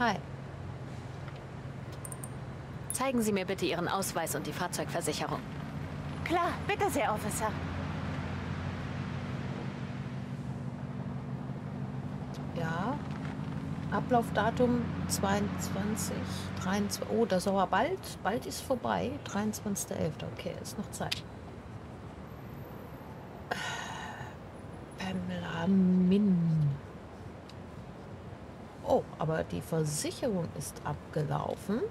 Hi. Zeigen Sie mir bitte Ihren Ausweis und die Fahrzeugversicherung. Klar, bitte sehr, Officer. Ja. Ablaufdatum zweiundzwanzig, dreiundzwanzig, oh, das ist aber bald, bald ist vorbei, dreiundzwanzigster elfter, okay, ist noch Zeit. Pamela Min. Oh, aber die Versicherung ist abgelaufen.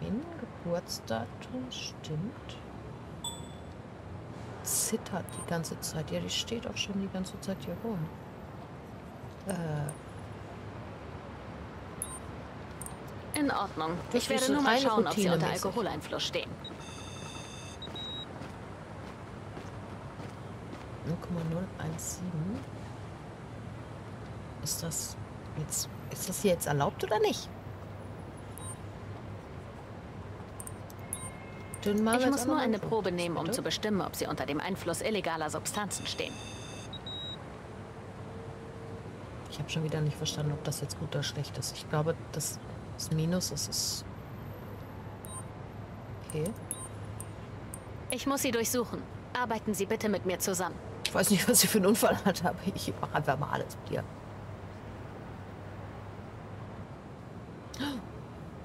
Min, Geburtsdatum, stimmt. Zittert die ganze Zeit, ja, die steht auch schon die ganze Zeit hier rum. Äh. In Ordnung. Ich werde nur mal schauen, ob sie unter Alkoholeinfluss stehen. null Komma null eins sieben. Ist das jetzt, ist das hier jetzt erlaubt oder nicht? Ich muss nur eine Probe nehmen, um zu bestimmen, ob sie unter dem Einfluss illegaler Substanzen stehen. Ich habe schon wieder nicht verstanden, ob das jetzt gut oder schlecht ist. Ich glaube, das, das Minus ist es. Okay. Ich muss sie durchsuchen. Arbeiten Sie bitte mit mir zusammen. Ich weiß nicht, was sie für einen Unfall hat, aber ich mache einfach mal alles mit dir.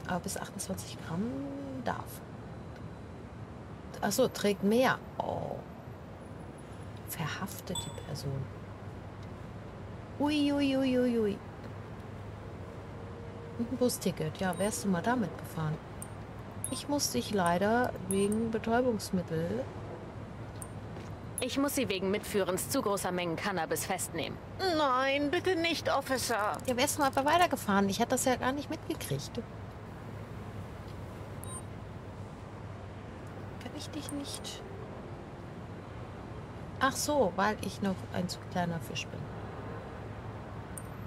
Aber bis achtundzwanzig Gramm darf. Achso, trägt mehr. Oh. Verhaftet die Person. Ui, ui, ui, ui, ui. Und ein Busticket. Ja, wärst du mal damit gefahren. Ich muss dich leider wegen Betäubungsmittel... Ich muss sie wegen Mitführens zu großer Mengen Cannabis festnehmen. Nein, bitte nicht, Officer. Ja, wärst du mal weitergefahren. Ich hätte das ja gar nicht mitgekriegt. Ich dich nicht. Ach so, weil ich noch ein zu kleiner Fisch bin.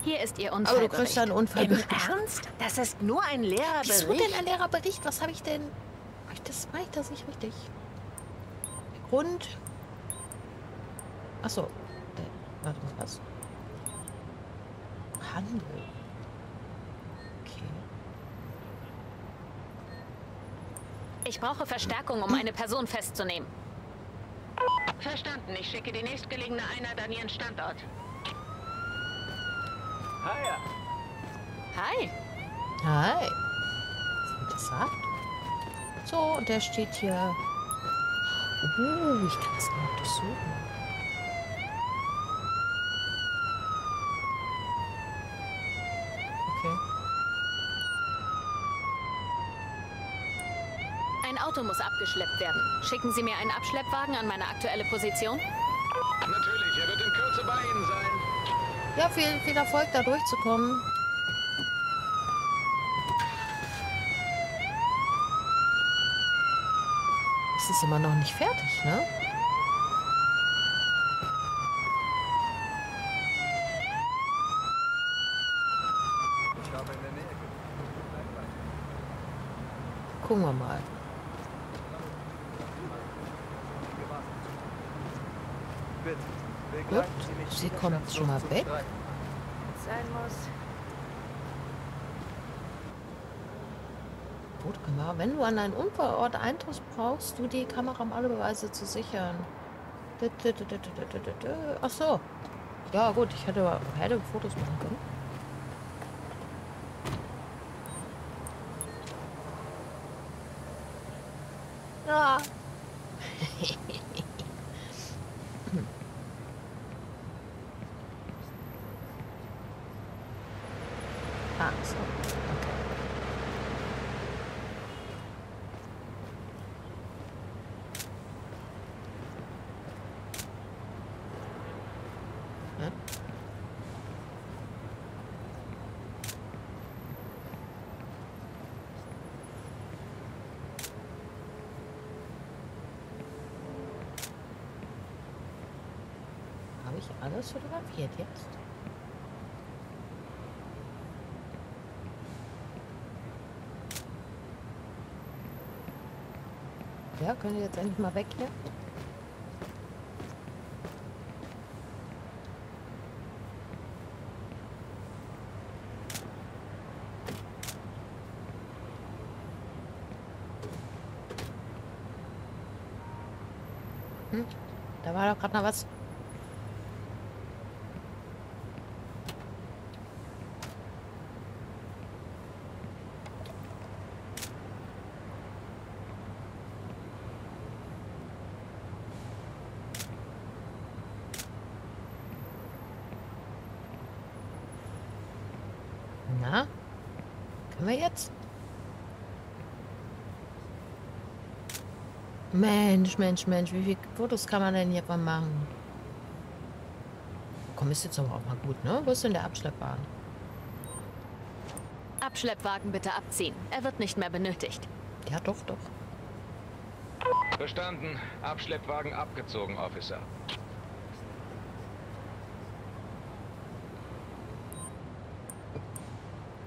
Hier ist Ihr Unfallbericht. Aber du kriegst einen Unfallbericht. Im Ernst? Das ist nur ein leerer Bericht. Wieso denn ein leerer Bericht? Was habe ich denn? Das mache ich das nicht richtig. Grund. Ach so. Warte mal, was? Handel. Ich brauche Verstärkung, um eine Person festzunehmen. Verstanden. Ich schicke die nächstgelegene Einheit an ihren Standort. Hiya. Hi. Hi. Interessant. So, und der steht hier. Oh, ich kann das mal untersuchen. Auto muss abgeschleppt werden. Schicken Sie mir einen Abschleppwagen an meine aktuelle Position? Natürlich, er wird in Kürze bei Ihnen sein. Ja, viel, viel Erfolg, da durchzukommen. Es ist immer noch nicht fertig, ne? Ich habe in der Nähe. Gucken wir mal. Gut, sie kommt schon mal weg. Bootkamera. Wenn du an einen Unfallort eintriffst, brauchst du die Kamera, um alle Beweise zu sichern. Ach so. Ja gut, ich hätte, hätte Fotos machen können. Ja. Ah, so. Okay. Hm? Habe ich alles fotografiert jetzt? Ja, können wir jetzt endlich mal weg hier? Hm? Da war doch gerade noch was. Warten wir jetzt? Mensch, Mensch, Mensch, wie viele Fotos kann man denn hier mal machen? Komm, ist jetzt aber auch mal gut, ne? Wo ist denn der Abschleppwagen? Abschleppwagen bitte abziehen. Er wird nicht mehr benötigt. Ja, doch, doch. Verstanden. Abschleppwagen abgezogen, Officer.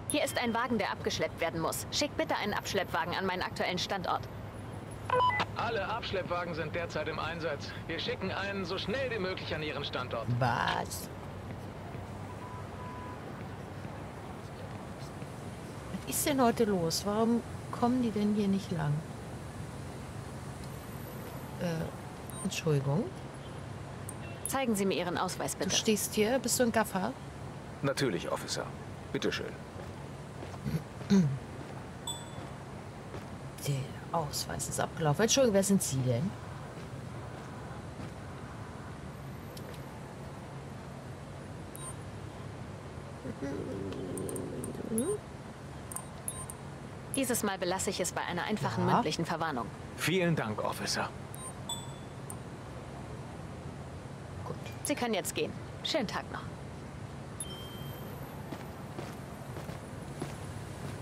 Hier ist ein Wagen, der abgeschleppt werden muss. Schick bitte einen Abschleppwagen an meinen aktuellen Standort. Alle Abschleppwagen sind derzeit im Einsatz. Wir schicken einen so schnell wie möglich an Ihren Standort. Was? Was ist denn heute los? Warum kommen die denn hier nicht lang? Äh, Entschuldigung. Zeigen Sie mir Ihren Ausweis, bitte. Du stehst hier? Bist du ein Gaffer? Natürlich, Officer. Bitteschön. Der Ausweis ist abgelaufen. Entschuldigung, wer sind Sie denn? Dieses Mal belasse ich es bei einer einfachen ja. mündlichen Verwarnung. Vielen Dank, Officer. Gut. Sie können jetzt gehen. Schönen Tag noch.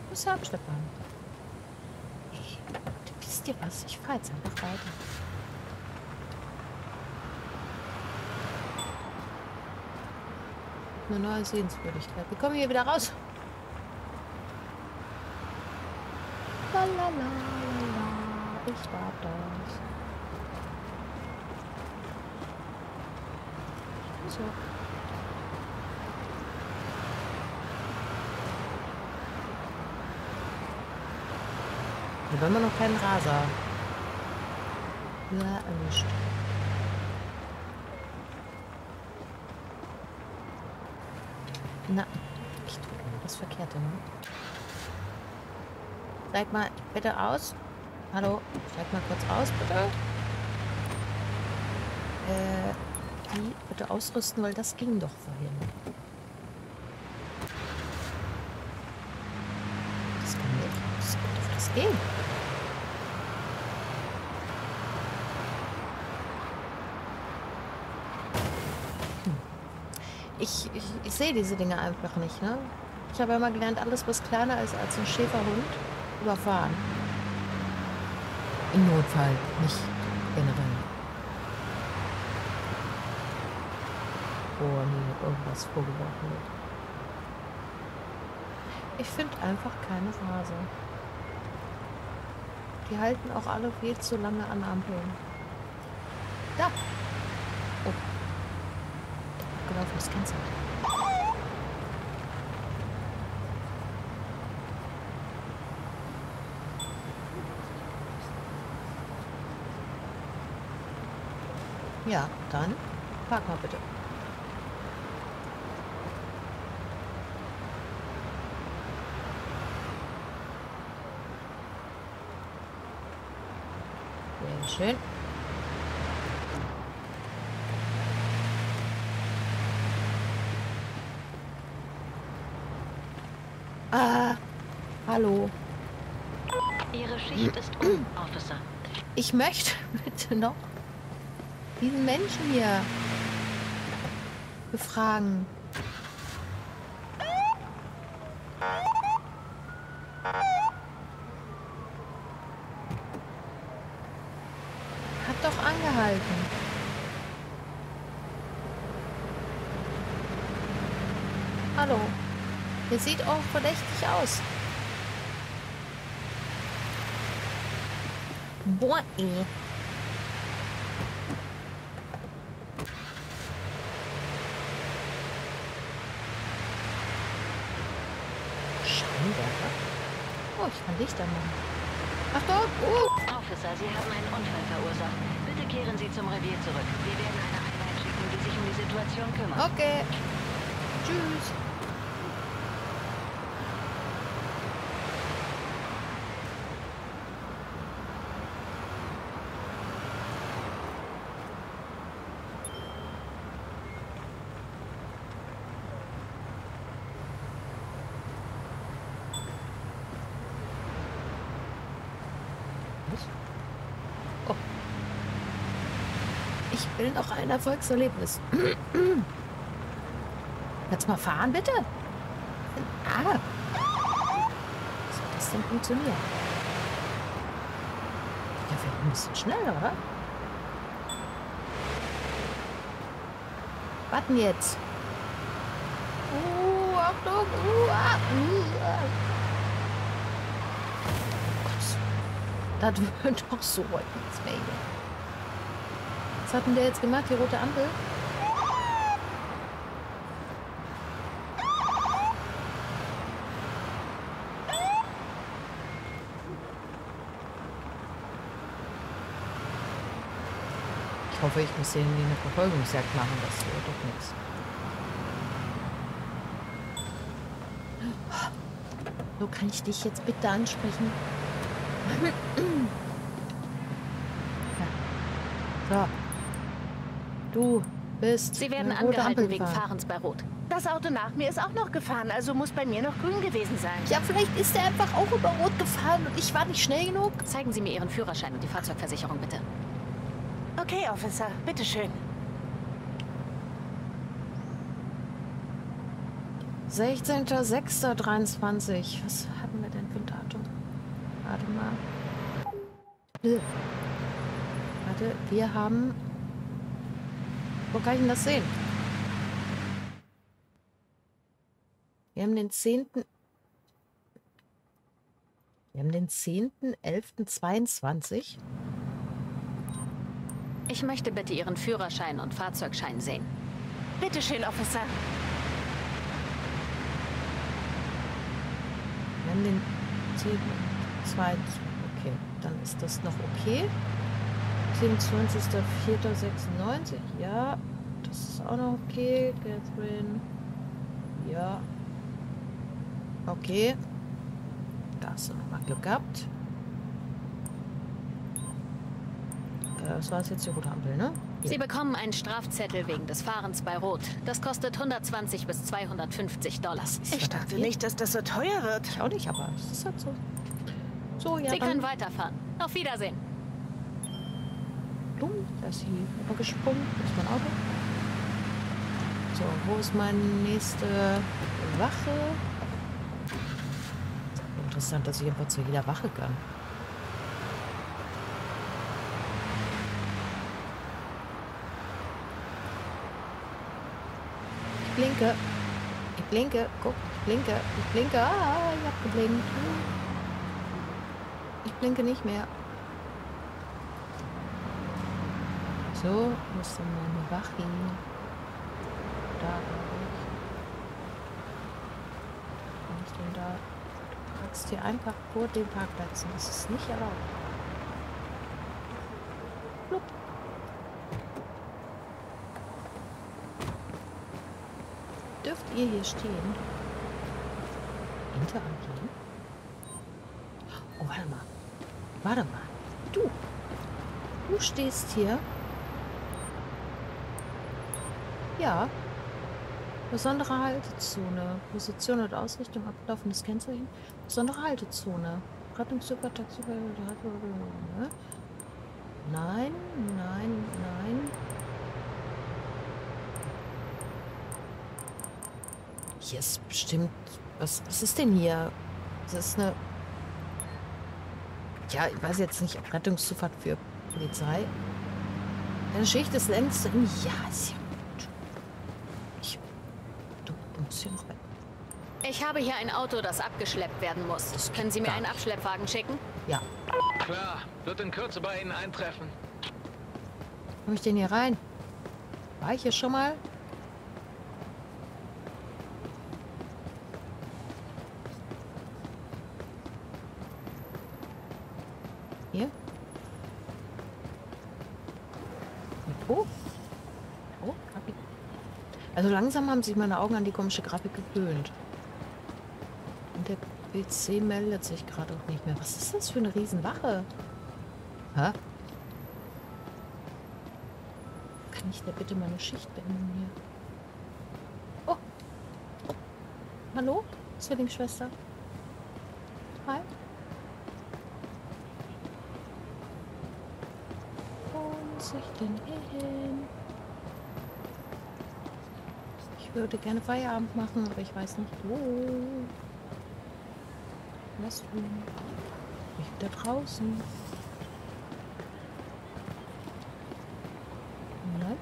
Wo ist der Abschleppwagen? Wisst ihr was? Ich fahre jetzt einfach weiter. Eine neue Sehenswürdigkeit. Wir kommen hier wieder raus. La, la, la, la. Ich war das. So. Wir wollen noch keinen Raser. Ja, erwischt. Na, ich tue das Verkehrte, ne? Steig mal bitte aus. Hallo, steig mal kurz aus, bitte. Äh, die bitte ausrüsten, weil das ging doch vorhin. Das kann nicht. Das kann doch das gehen. Hm. Ich, ich, ich sehe diese Dinge einfach nicht, ne? Ich habe immer gelernt, alles, was kleiner ist als ein Schäferhund, überfahren. Im Notfall, nicht generell. Oh, nee, irgendwas vorgeworfen wird. Ich finde einfach keine Phase. Die halten auch alle viel zu lange an Ampeln. Da! Oh. Abgelaufenes Kennzeichen. Ja, dann park mal bitte. Sehr schön. Ah, hallo. Ihre Schicht ist um, Officer. Ich möchte bitte noch diesen Menschen hier befragen. Hat doch angehalten. Hallo. Ihr seht auch verdächtig aus. Boah, ey. Oh, ich kann Lichter machen. Achtung! Uh. Officer, Sie haben einen Unfall verursacht. Bitte kehren Sie zum Revier zurück. Wir werden eine Einheit schicken, die sich um die Situation kümmert. Okay. Tschüss. ich will noch ein Erfolgserlebnis. Jetzt mal fahren, bitte. Ah. Wie soll das denn funktionieren? Ja, wir ein bisschen schneller, oder? Warten jetzt. Uh, Achtung. Uh, uh. Das wird doch so heute nichts mehr. Was hat denn der jetzt gemacht, die rote Ampel? Ich hoffe, ich muss irgendwie eine Verfolgungsjagd machen, das wird doch nichts. So, kann ich dich jetzt bitte ansprechen? Ja. So. Du bist. Sie werden angehalten wegen Fahrens bei Rot. Das Auto nach mir ist auch noch gefahren, also muss bei mir noch grün gewesen sein. Ja, vielleicht ist er einfach auch über Rot gefahren und ich war nicht schnell genug. Zeigen Sie mir Ihren Führerschein und die Fahrzeugversicherung, bitte. Okay, Officer, bitteschön. sechzehnter sechster dreiundzwanzig. Was hatten wir denn für ein Datum? Warte mal. Warte, wir haben... Wo kann ich denn das sehen? Wir haben den zehnten Wir haben den zehnten elften zweiundzwanzig. Ich möchte bitte Ihren Führerschein und Fahrzeugschein sehen. Bitte schön, Officer. Wir haben den siebten zweiten Okay, dann ist das noch okay. siebenundzwanzigster vierter sechsundneunzig. Ja, das ist auch noch okay. Catherine. Ja. Okay. Da hast du nochmal Glück gehabt. Das war es jetzt, die rote Ampel, ne? Hier. Sie bekommen einen Strafzettel wegen des Fahrens bei Rot. Das kostet hundertzwanzig bis zweihundertfünfzig Dollar. Ich dachte nicht, dass das so teuer wird. Ich auch nicht, aber es ist halt so. So, ja, Sie dann können weiterfahren. Auf Wiedersehen. Dumm, da ist sie übergesprungen. Das ist mein Auto. So, wo ist meine nächste Wache? Interessant, dass ich einfach zu jeder Wache kann. Ich blinke. Ich blinke. Guck, ich blinke. Ich blinke. Ah, ich hab geblinkt. Ich blinke nicht mehr. So, wo ist denn meine Wache? Da, glaube ich. Kann ich denn da... Du packst hier einfach vor den Parkplätzen. Das ist nicht erlaubt. Blub. Dürft ihr hier stehen? Interagieren? Oh, warte mal. Warte mal. Du. Du stehst hier. Ja. Besondere Haltezone. Position und Ausrichtung ablaufendes Kennzeichen. Besondere Haltezone. Rettungszucker, Taxucker, nein, nein, nein. Hier ist bestimmt... Was, was ist denn hier? Das ist eine... Ja, ich weiß jetzt nicht, ob Rettungszufahrt für Polizei. Eine Schicht des Lenz... Ja, ist ja gut. Ich, du, du musst hier noch weg. Ich habe hier ein Auto, das abgeschleppt werden muss. Das Können Sie mir einen Abschleppwagen schicken? Ja. Klar, wird in Kürze bei Ihnen eintreffen. Komm ich denn hier rein? War ich hier schon mal? Hier? Oh. Oh, Grafik. Also langsam haben sich meine Augen an die komische Grafik gewöhnt. Und der P C meldet sich gerade auch nicht mehr. Was ist das für eine Riesenwache? Hä? Kann ich da bitte meine Schicht beenden hier? Oh. Oh. Hallo? Zwillingsschwester. Hi. muss ich denn hier hin? Ich würde gerne Feierabend machen, aber ich weiß nicht wo. Was tun? Bin ich wieder draußen? Nein.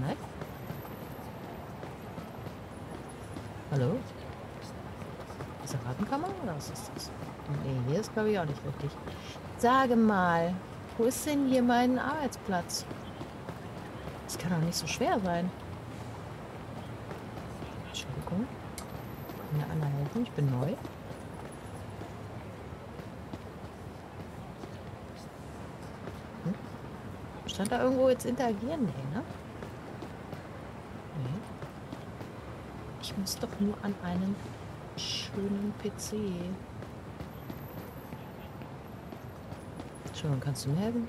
Nein. Hallo? Ist das Rattenkammer oder was ist das? Nee, hier ist glaube ich auch nicht richtig. Sage mal, wo ist denn hier mein Arbeitsplatz? Das kann doch nicht so schwer sein. Entschuldigung. Kann mir einer helfen? Ich bin neu. Hm? Stand da irgendwo jetzt interagieren? Nee, ne? Nee. Ich muss doch nur an einen schönen P C. Entschuldigung, kannst du mir helfen?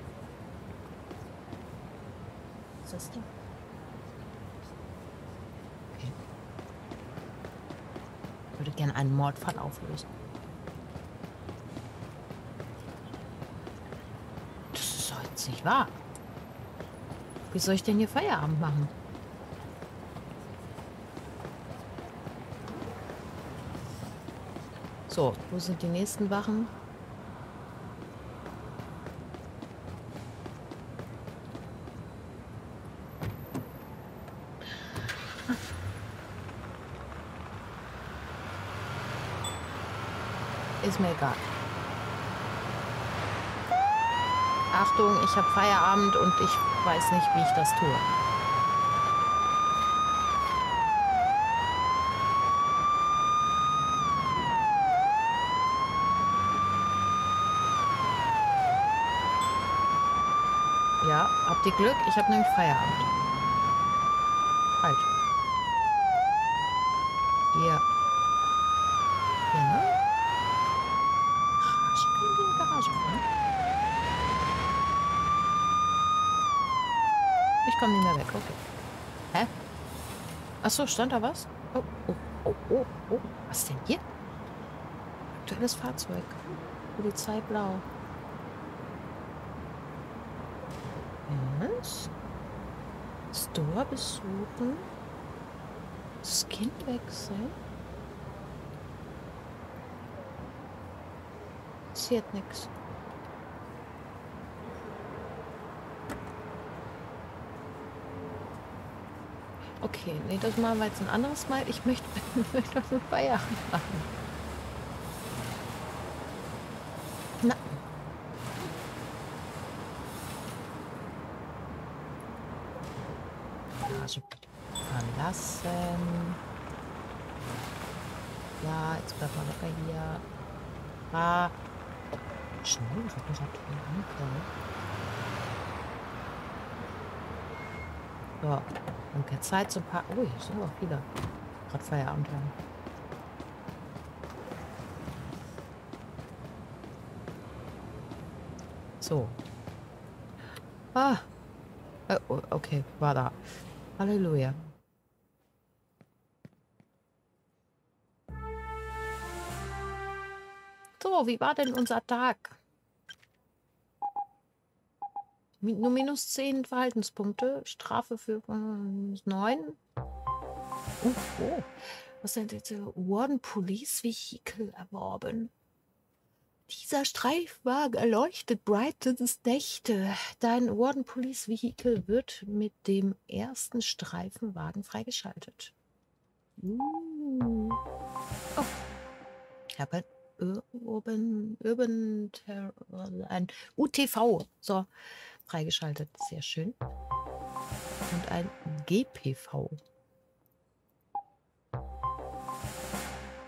Das Ding. Okay. Ich würde gerne einen Mordfall auflösen. Das ist doch jetzt nicht wahr. Wie soll ich denn hier Feierabend machen? So, wo sind die nächsten Wachen? Ist mir egal. Achtung, ich habe Feierabend und ich weiß nicht, wie ich das tue. Ja, habt ihr Glück? Ich habe nämlich Feierabend. Halt. Ja. Ja. Ich komme nicht mehr weg, okay. Hä? Achso, stand da was? Oh, oh, oh, oh, oh. Was denn hier? Aktuelles Fahrzeug. Polizei blau. Was? Store besuchen. Skinwechsel. Passiert nichts. Okay, nee, das machen wir jetzt ein anderes Mal. Ich möchte noch einen Feierabend machen. Na. Verlassen. Ja, jetzt bleibt man locker hier. Ah. Schnell, ich hab das Atom angekommen. Ja. Und keine Zeit zum Park. Ui, es sind auch viele. Gerade Feierabend haben. So. Ah. Oh, okay, war da. Halleluja. So, wie war denn unser Tag? Nur minus zehn Verhaltenspunkte. Strafe für neun. Oh, oh. Was sind jetzt? Warden Police Vehicle erworben. Dieser Streifwagen erleuchtet Brightons Nächte. Dein Warden Police Vehicle wird mit dem ersten Streifenwagen freigeschaltet. Uh. Oh. Ich habe Urban, Urban Terror, ein U T V, so, freigeschaltet, sehr schön. Und ein G P V.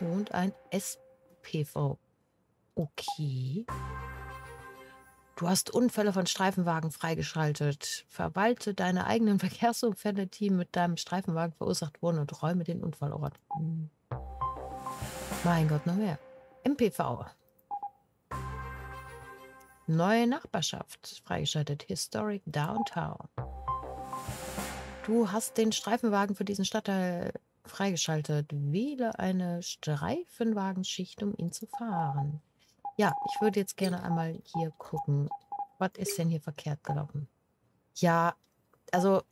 Und ein S P V. Okay. Du hast Unfälle von Streifenwagen freigeschaltet. Verwalte deine eigenen Verkehrsunfälle, die mit deinem Streifenwagen verursacht wurden und räume den Unfallort. Hm. Mein Gott, noch mehr. M P V. Neue Nachbarschaft. Freigeschaltet. Historic Downtown. Du hast den Streifenwagen für diesen Stadtteil freigeschaltet. Wähle eine Streifenwagenschicht, um ihn zu fahren. Ja, ich würde jetzt gerne einmal hier gucken. Was ist denn hier verkehrt gelaufen? Ja, also,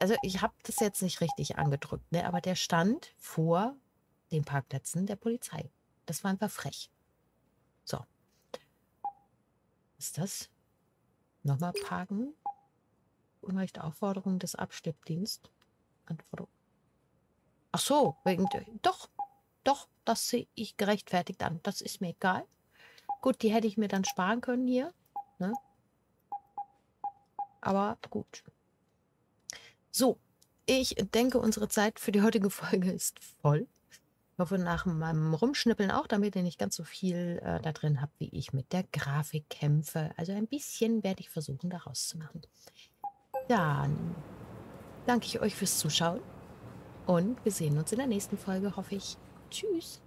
also ich habe das jetzt nicht richtig angedrückt, ne? Aber der stand vor den Parkplätzen der Polizei. Das war einfach frech. So. Was ist das? Nochmal parken. Unrechte Aufforderung des Abschleppdienst. Anforderung. Ach so, wegen der, doch, doch, das sehe ich gerechtfertigt an. Das ist mir egal. Gut, die hätte ich mir dann sparen können hier. Ne? Aber gut. So, ich denke, unsere Zeit für die heutige Folge ist voll. Ich hoffe, nach meinem Rumschnippeln auch, damit ihr nicht ganz so viel äh, da drin habt, wie ich mit der Grafik kämpfe. Also ein bisschen werde ich versuchen, da rauszumachen. Dann danke ich euch fürs Zuschauen und wir sehen uns in der nächsten Folge, hoffe ich. Tschüss!